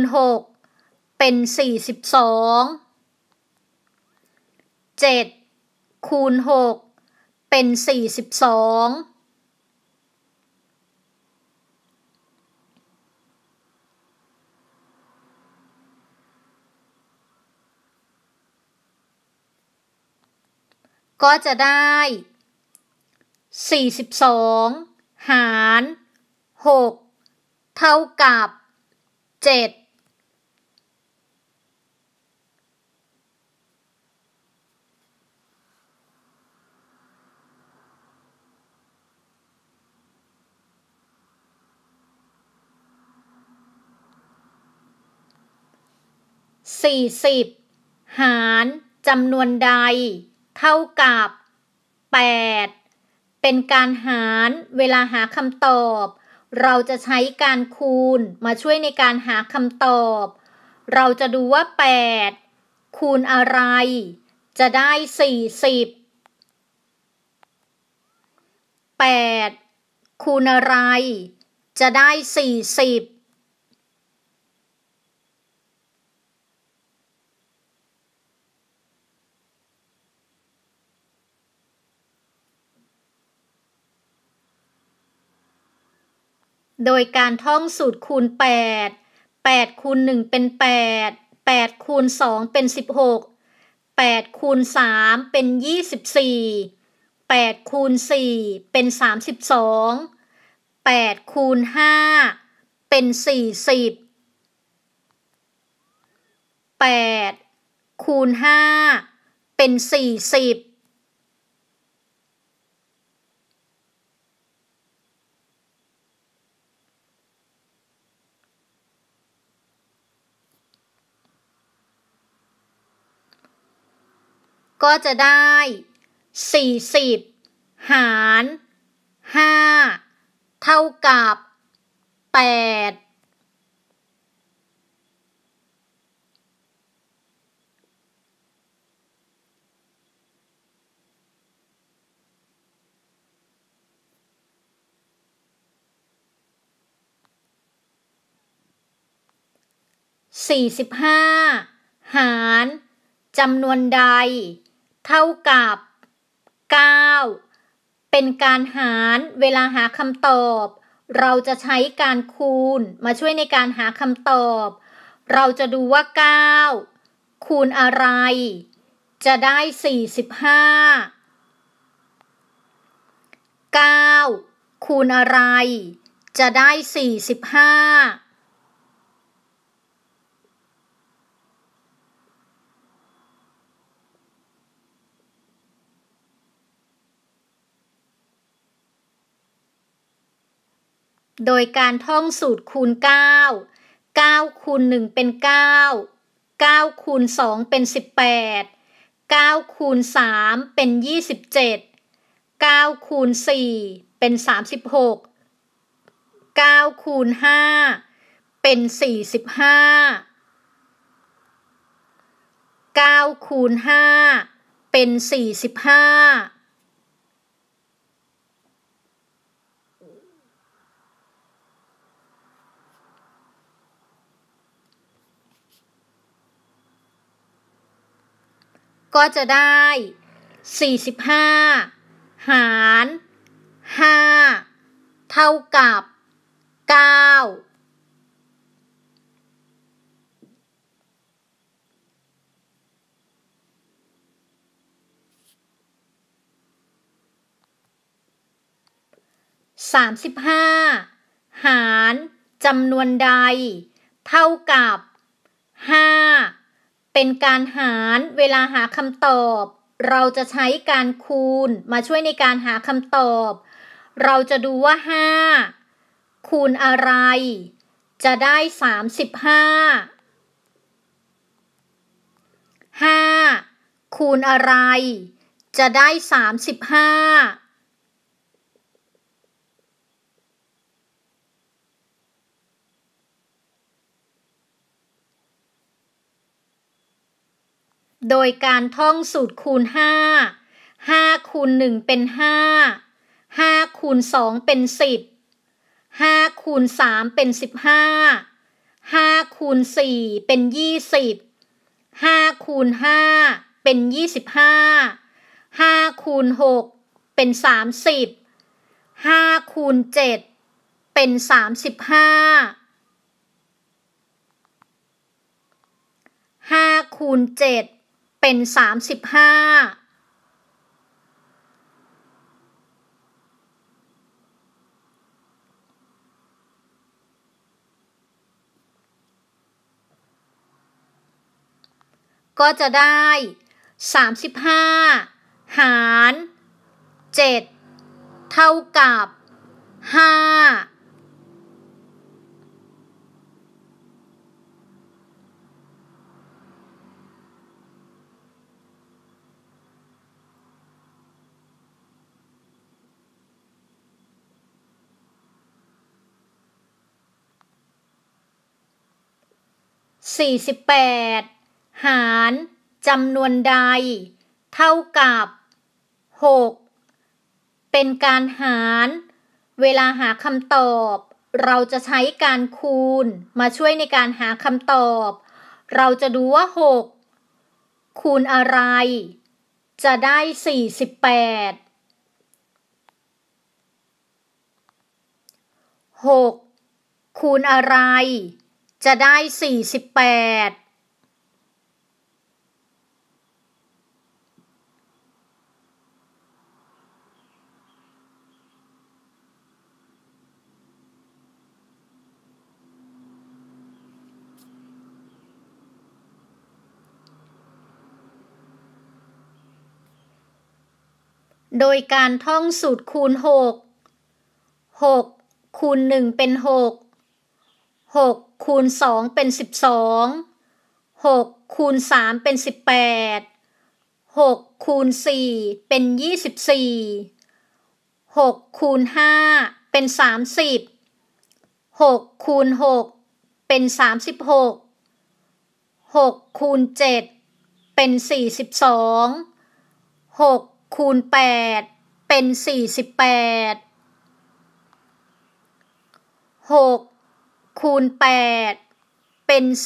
6เป็น42 7คูณ6เป็น42ก็จะได้42หาร6เท่ากับ740หารจำนวนใดเท่ากับ8เป็นการหารเวลาหาคำตอบเราจะใช้การคูณมาช่วยในการหาคำตอบเราจะดูว่า8คูณอะไรจะได้40 8คูณอะไรจะได้40โดยการท่องสูตรคูณ8 8คูณ1เป็น8 8คูณ2เป็น16 8คูณ3เป็น24 8คูณ4เป็น32 8คูณ5เป็น40 8คูณ5เป็น40ก็จะได้40หาร5เท่ากับ8 45หารจำนวนใดเท่ากับ9เป็นการหารเวลาหาคำตอบเราจะใช้การคูณมาช่วยในการหาคำตอบเราจะดูว่า9คูณอะไรจะได้45 9คูณอะไรจะได้45โดยการท่องสูตรคูณ9 9คูณ1เป็น9 9คูณ2เป็น18 9คูณ3เป็น27 9คูณ4เป็น36 9คูณ5เป็น45 9คูณ5เป็น45ก็จะได้45หาร5เท่ากับ935หารจำนวนใดเท่ากับ5เป็นการหารเวลาหาคำตอบเราจะใช้การคูณมาช่วยในการหาคำตอบเราจะดูว่า5คูณอะไรจะได้35 5คูณอะไรจะได้35โดยการท่องสูตรคูณ5 5คูณ1เป็น5 5คูณ2เป็น10 5คูณ3เป็น15 5คูณ4เป็น20 5คูณ5เป็น25 5คูณ6เป็น30 5คูณ7เป็น35 5คูณ7เป็น35ก็จะได้35หาร7เท่ากับ548หารจำนวนใดเท่ากับ6เป็นการหารเวลาหาคำตอบเราจะใช้การคูณมาช่วยในการหาคำตอบเราจะดูว่า6คูณอะไรจะได้48 6คูณอะไรจะได้48โดยการท่องสูตรคูณ6คูณ1เป็น6คูณ2เป็น12 6คูณ3เป็น18 6คูณ4เป็น24 6คูณ5เป็น30 6คูณ6เป็น36 6คูณ7เป็น42 6คูณ8เป็น48 6คูณ8 เป็น48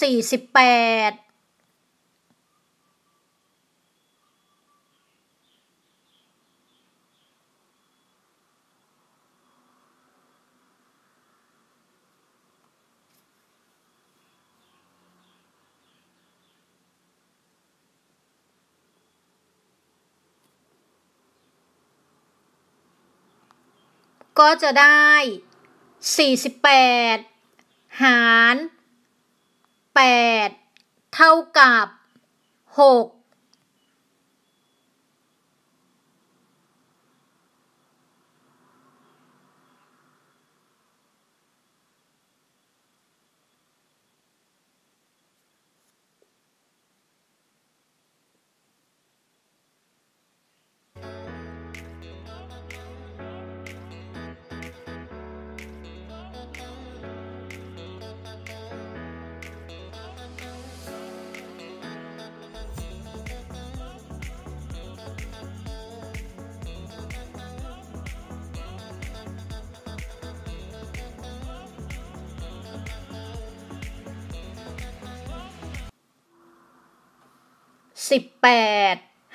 ก็จะได้48หาร8เท่ากับ618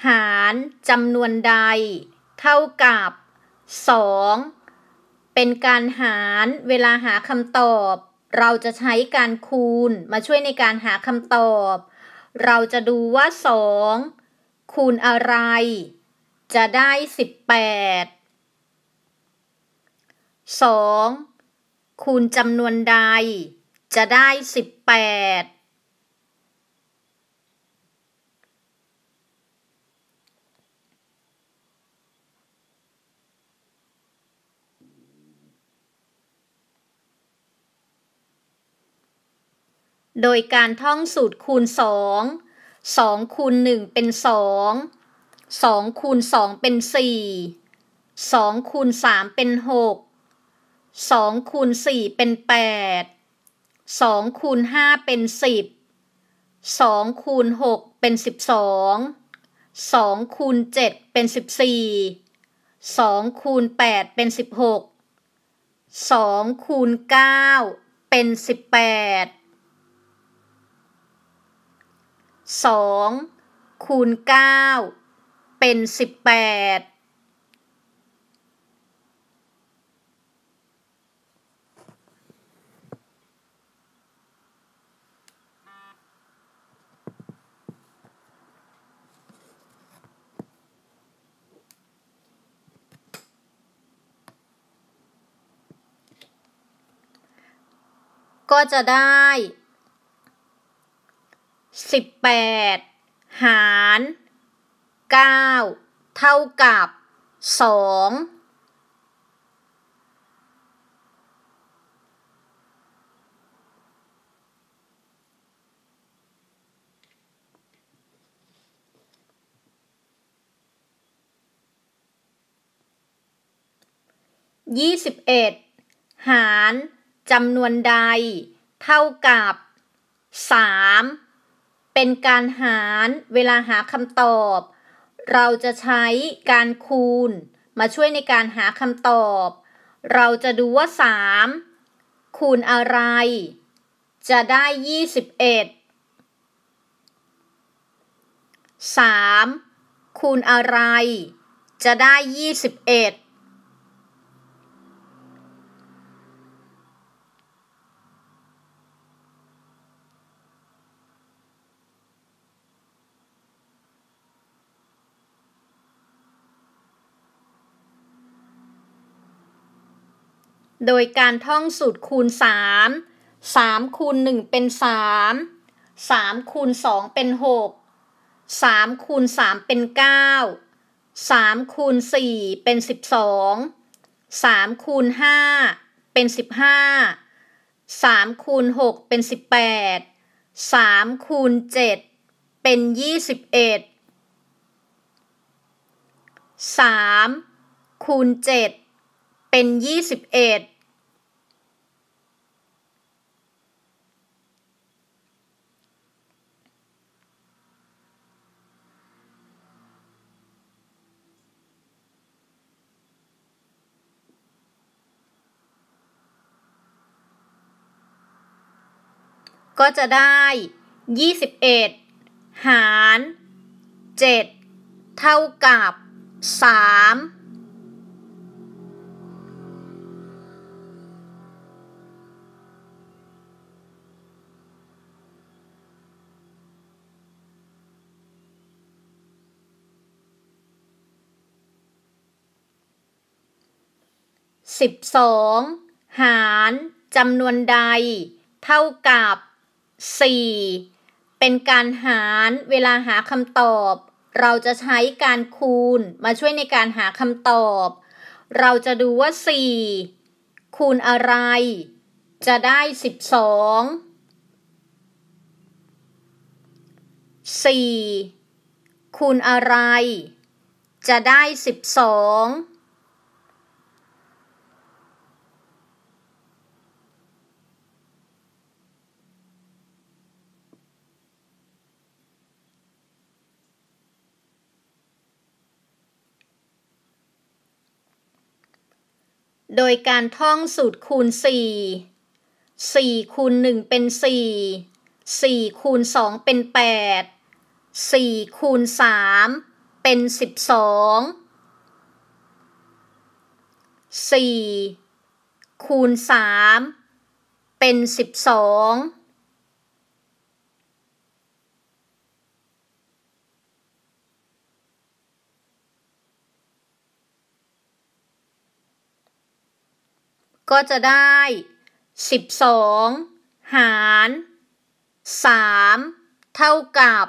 หารจำนวนใดเท่ากับ2เป็นการหารเวลาหาคำตอบเราจะใช้การคูณมาช่วยในการหาคำตอบเราจะดูว่า2คูณอะไรจะได้18 2คูณจำนวนใดจะได้18โดยการท่องสูตรคูณ2 2คูณ1เป็น2 2คูณ2เป็น4 2คูณ3เป็น6 2คูณ4เป็น8 2คูณ5เป็น10 2คูณ6เป็น12 2คูณ7เป็น14 2คูณ8เป็น16 2คูณ9เป็น182คูณ9เป็น18ก็จะได้18หาร9เท่ากับ221หารจำนวนใดเท่ากับ3เป็นการหารเวลาหาคำตอบเราจะใช้การคูณมาช่วยในการหาคำตอบเราจะดูว่า3คูณอะไรจะได้21 3คูณอะไรจะได้21โดยการท่องสูตรคูณ3 3คูณ1เป็น3 3คูณ2เป็น6 3คูณ3เป็น9 3คูณ4เป็น12 3คูณ5เป็น15 3คูณ6เป็น18 3คูณ7เป็น21 3คูณ7เป็น21 ก็จะได้21หาร7เท่ากับ312หารจำนวนใดเท่ากับ4เป็นการหารเวลาหาคำตอบเราจะใช้การคูณมาช่วยในการหาคำตอบเราจะดูว่า4คูณอะไรจะได้12 4คูณอะไรจะได้12โดยการท่องสูตรคูณ4 4คูณ1เป็น4 4คูณ2เป็น8 4คูณ3เป็น12 4คูณ3เป็น12ก็จะได้12หาร3เท่ากับ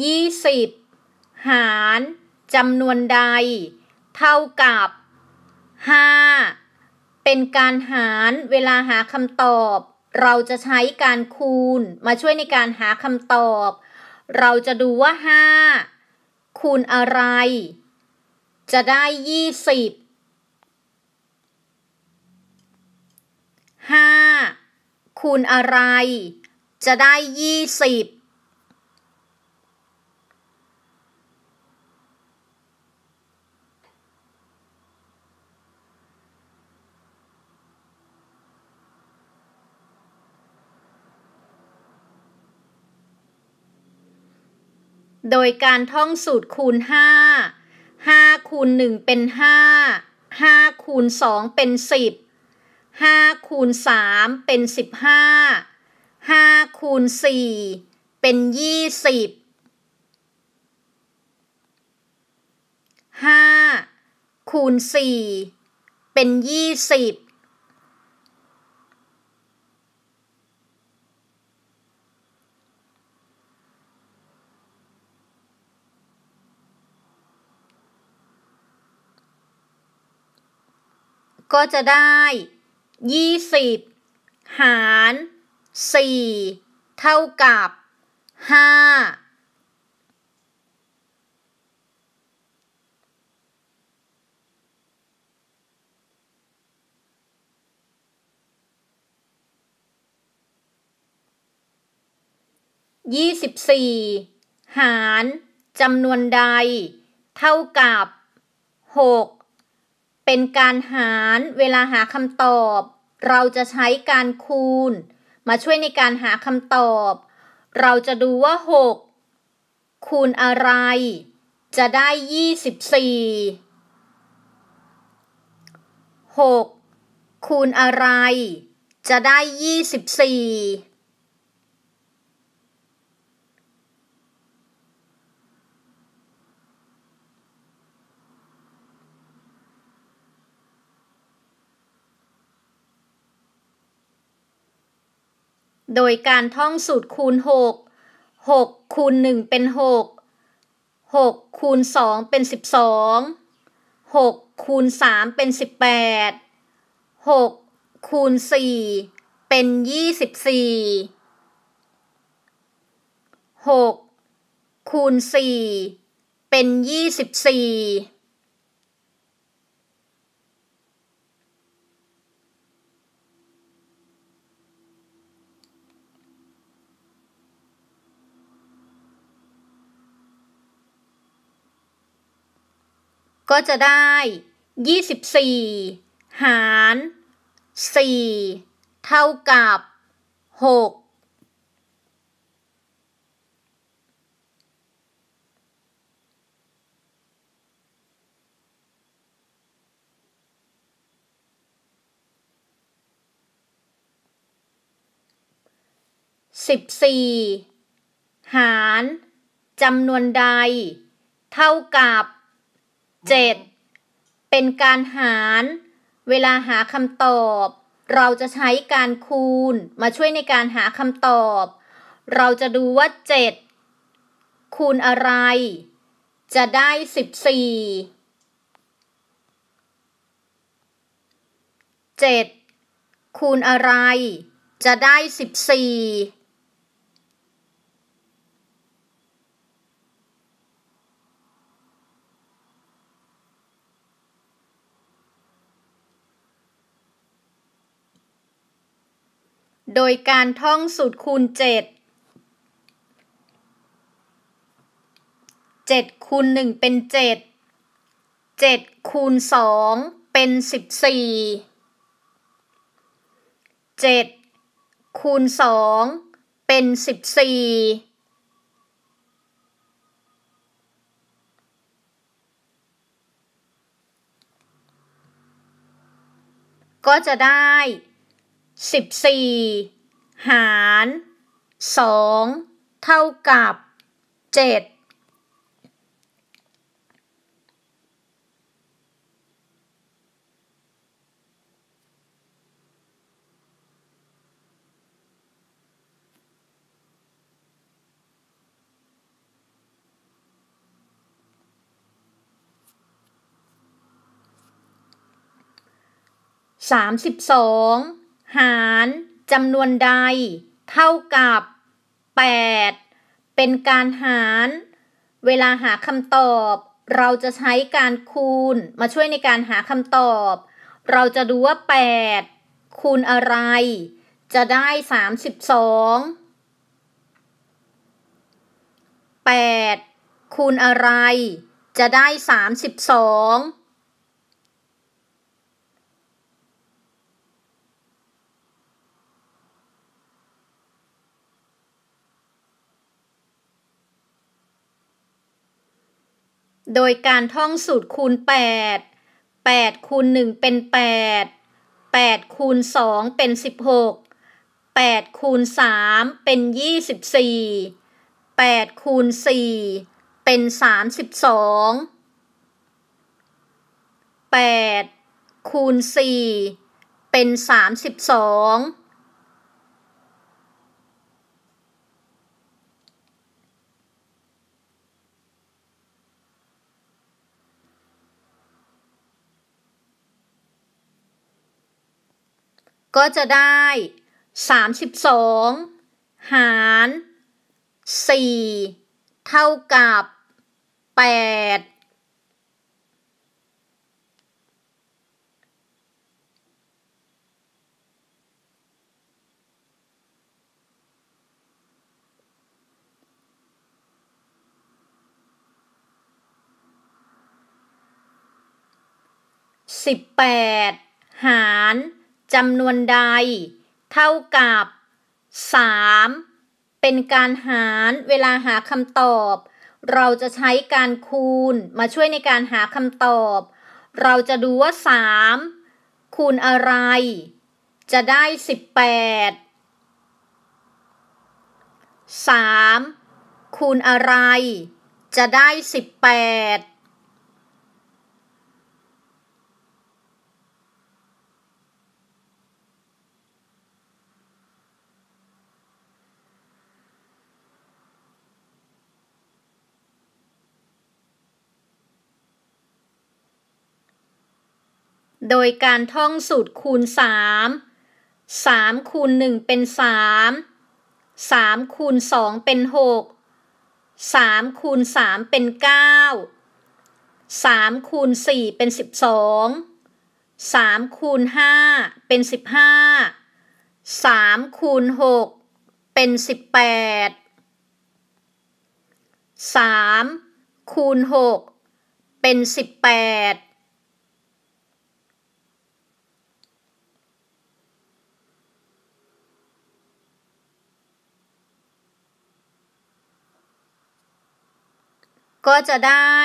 420หารจำนวนใดเท่ากับ5เป็นการหารเวลาหาคำตอบเราจะใช้การคูณมาช่วยในการหาคำตอบเราจะดูว่า5คูณอะไรจะได้20 5คูณอะไรจะได้20โดยการท่องสูตรคูณ5 5คูณ1เป็น5 5คูณ2เป็น10 5คูณ3เป็น15 5คูณ4เป็น20 5คูณ4เป็น20ก็จะได้20หาร4เท่ากับ524หารจำนวนใดเท่ากับ6เป็นการหารเวลาหาคำตอบเราจะใช้การคูณมาช่วยในการหาคำตอบเราจะดูว่า6คูณอะไรจะได้24 6คูณอะไรจะได้24โดยการท่องสูตรคูณ6 6คูณ1เป็น6 6คูณ2เป็น12 6คูณ3เป็น18 6คูณ4เป็น24 6คูณ4เป็น24 ก็จะได้24หาร4เท่ากับ614หารจำนวนใดเท่ากับ7เป็นการหารเวลาหาคำตอบเราจะใช้การคูณมาช่วยในการหาคำตอบเราจะดูว่า7คูณอะไรจะได้14 7คูณอะไรจะได้14โดยการท่องสูตรคูณ7 7คูณ1เป็น7 7คูณ2เป็น14 7คูณ2เป็น14ก็จะได้14หาร2เท่ากับ732หารจำนวนใดเท่ากับ8เป็นการหารเวลาหาคำตอบเราจะใช้การคูณมาช่วยในการหาคำตอบเราจะดูว่า8คูณอะไรจะได้32 8คูณอะไรจะได้32โดยการท่องสูตรคูณ8 8คูณ1เป็น8 8คูณ2เป็น16 8คูณ3เป็น24 8คูณ4เป็น32 8คูณ4เป็น32ก็จะได้32หาร4เท่ากับ818หารจำนวนใดเท่ากับ3เป็นการหารเวลาหาคำตอบเราจะใช้การคูณมาช่วยในการหาคำตอบเราจะดูว่า3คูณอะไรจะได้18 3คูณอะไรจะได้18โดยการท่องสูตรคูณ3 3คูณ1เป็น3 3คูณ2เป็น6 3คูณ3เป็น9 3คูณ4เป็น12 3คูณ5เป็น15 3คูณ6เป็น18 3คูณ6 เป็น18ก็จะได้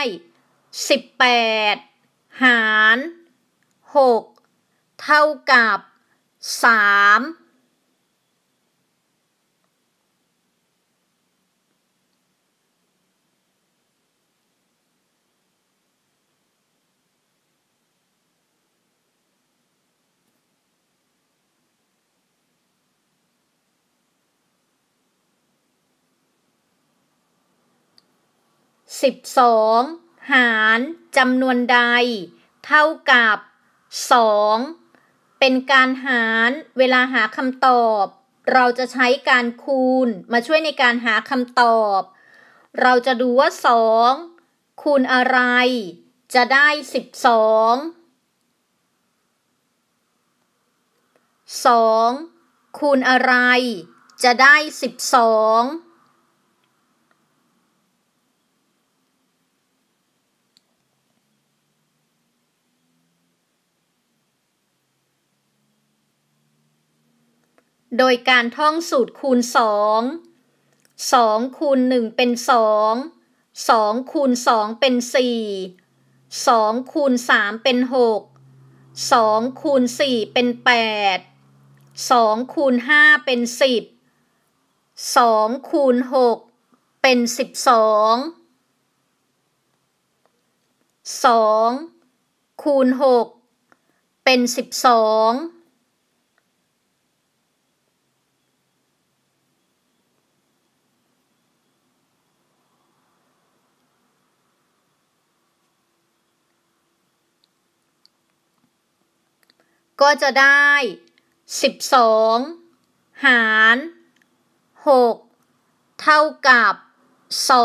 18หาร6เท่ากับ312หารจำนวนใดเท่ากับ2เป็นการหารเวลาหาคำตอบเราจะใช้การคูณมาช่วยในการหาคำตอบเราจะดูว่า2คูณอะไรจะได้12 2คูณอะไรจะได้12โดยการท่องสูตรคูณ2 2คูณ1เป็น2 2คูณ2เป็น4 2คูณ3เป็น6 2คูณ4เป็น8 2คูณ5เป็น10 2คูณ6เป็น12 2คูณ6เป็น12ก็จะได้12หาร6เท่ากับ227หา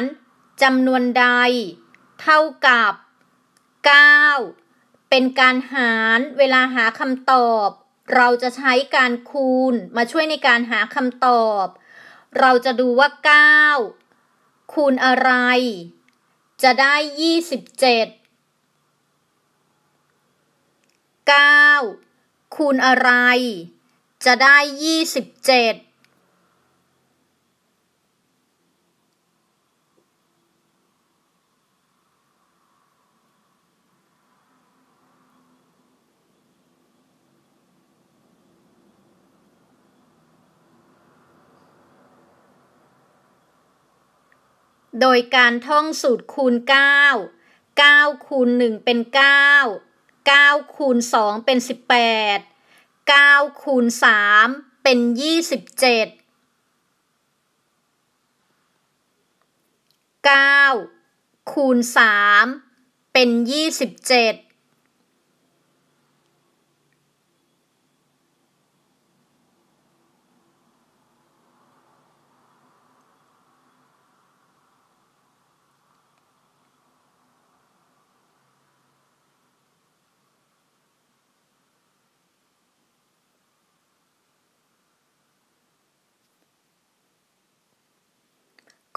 รจำนวนใดเท่ากับ9เป็นการหารเวลาหาคำตอบเราจะใช้การคูณมาช่วยในการหาคำตอบเราจะดูว่า9คูณอะไรจะได้27 9คูณอะไรจะได้27โดยการท่องสูตรคูณ9 9คูณ1เป็น9 9คูณ2เป็น18 9คูณ3เป็น27 9คูณ3เป็น27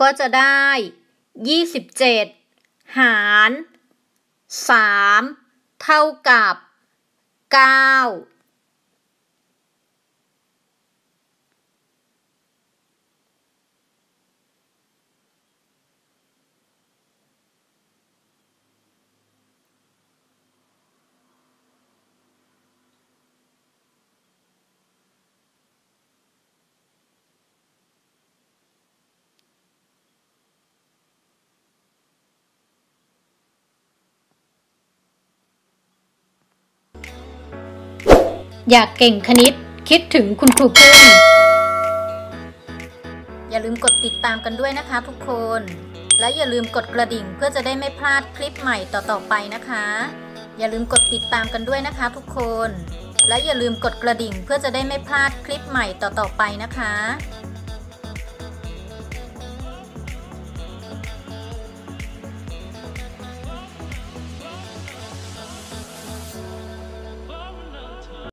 ก็จะได้27หาร3เท่ากับ9อยากเก่งคณิตคิดถึงคุณครูพึ่งอย่าลืมกดติดตามกันด้วยนะคะทุกคนและอย่าลืมกดกระดิ่งเพื่อจะได้ไม่พลาดคลิปใหม่ต่อไปนะคะอย่าลืมกดติดตามกันด้วยนะคะทุกคนและอย่าลืมกดกระดิ่งเพื่อจะได้ไม่พลาดคลิปใหม่ต่อไปนะคะ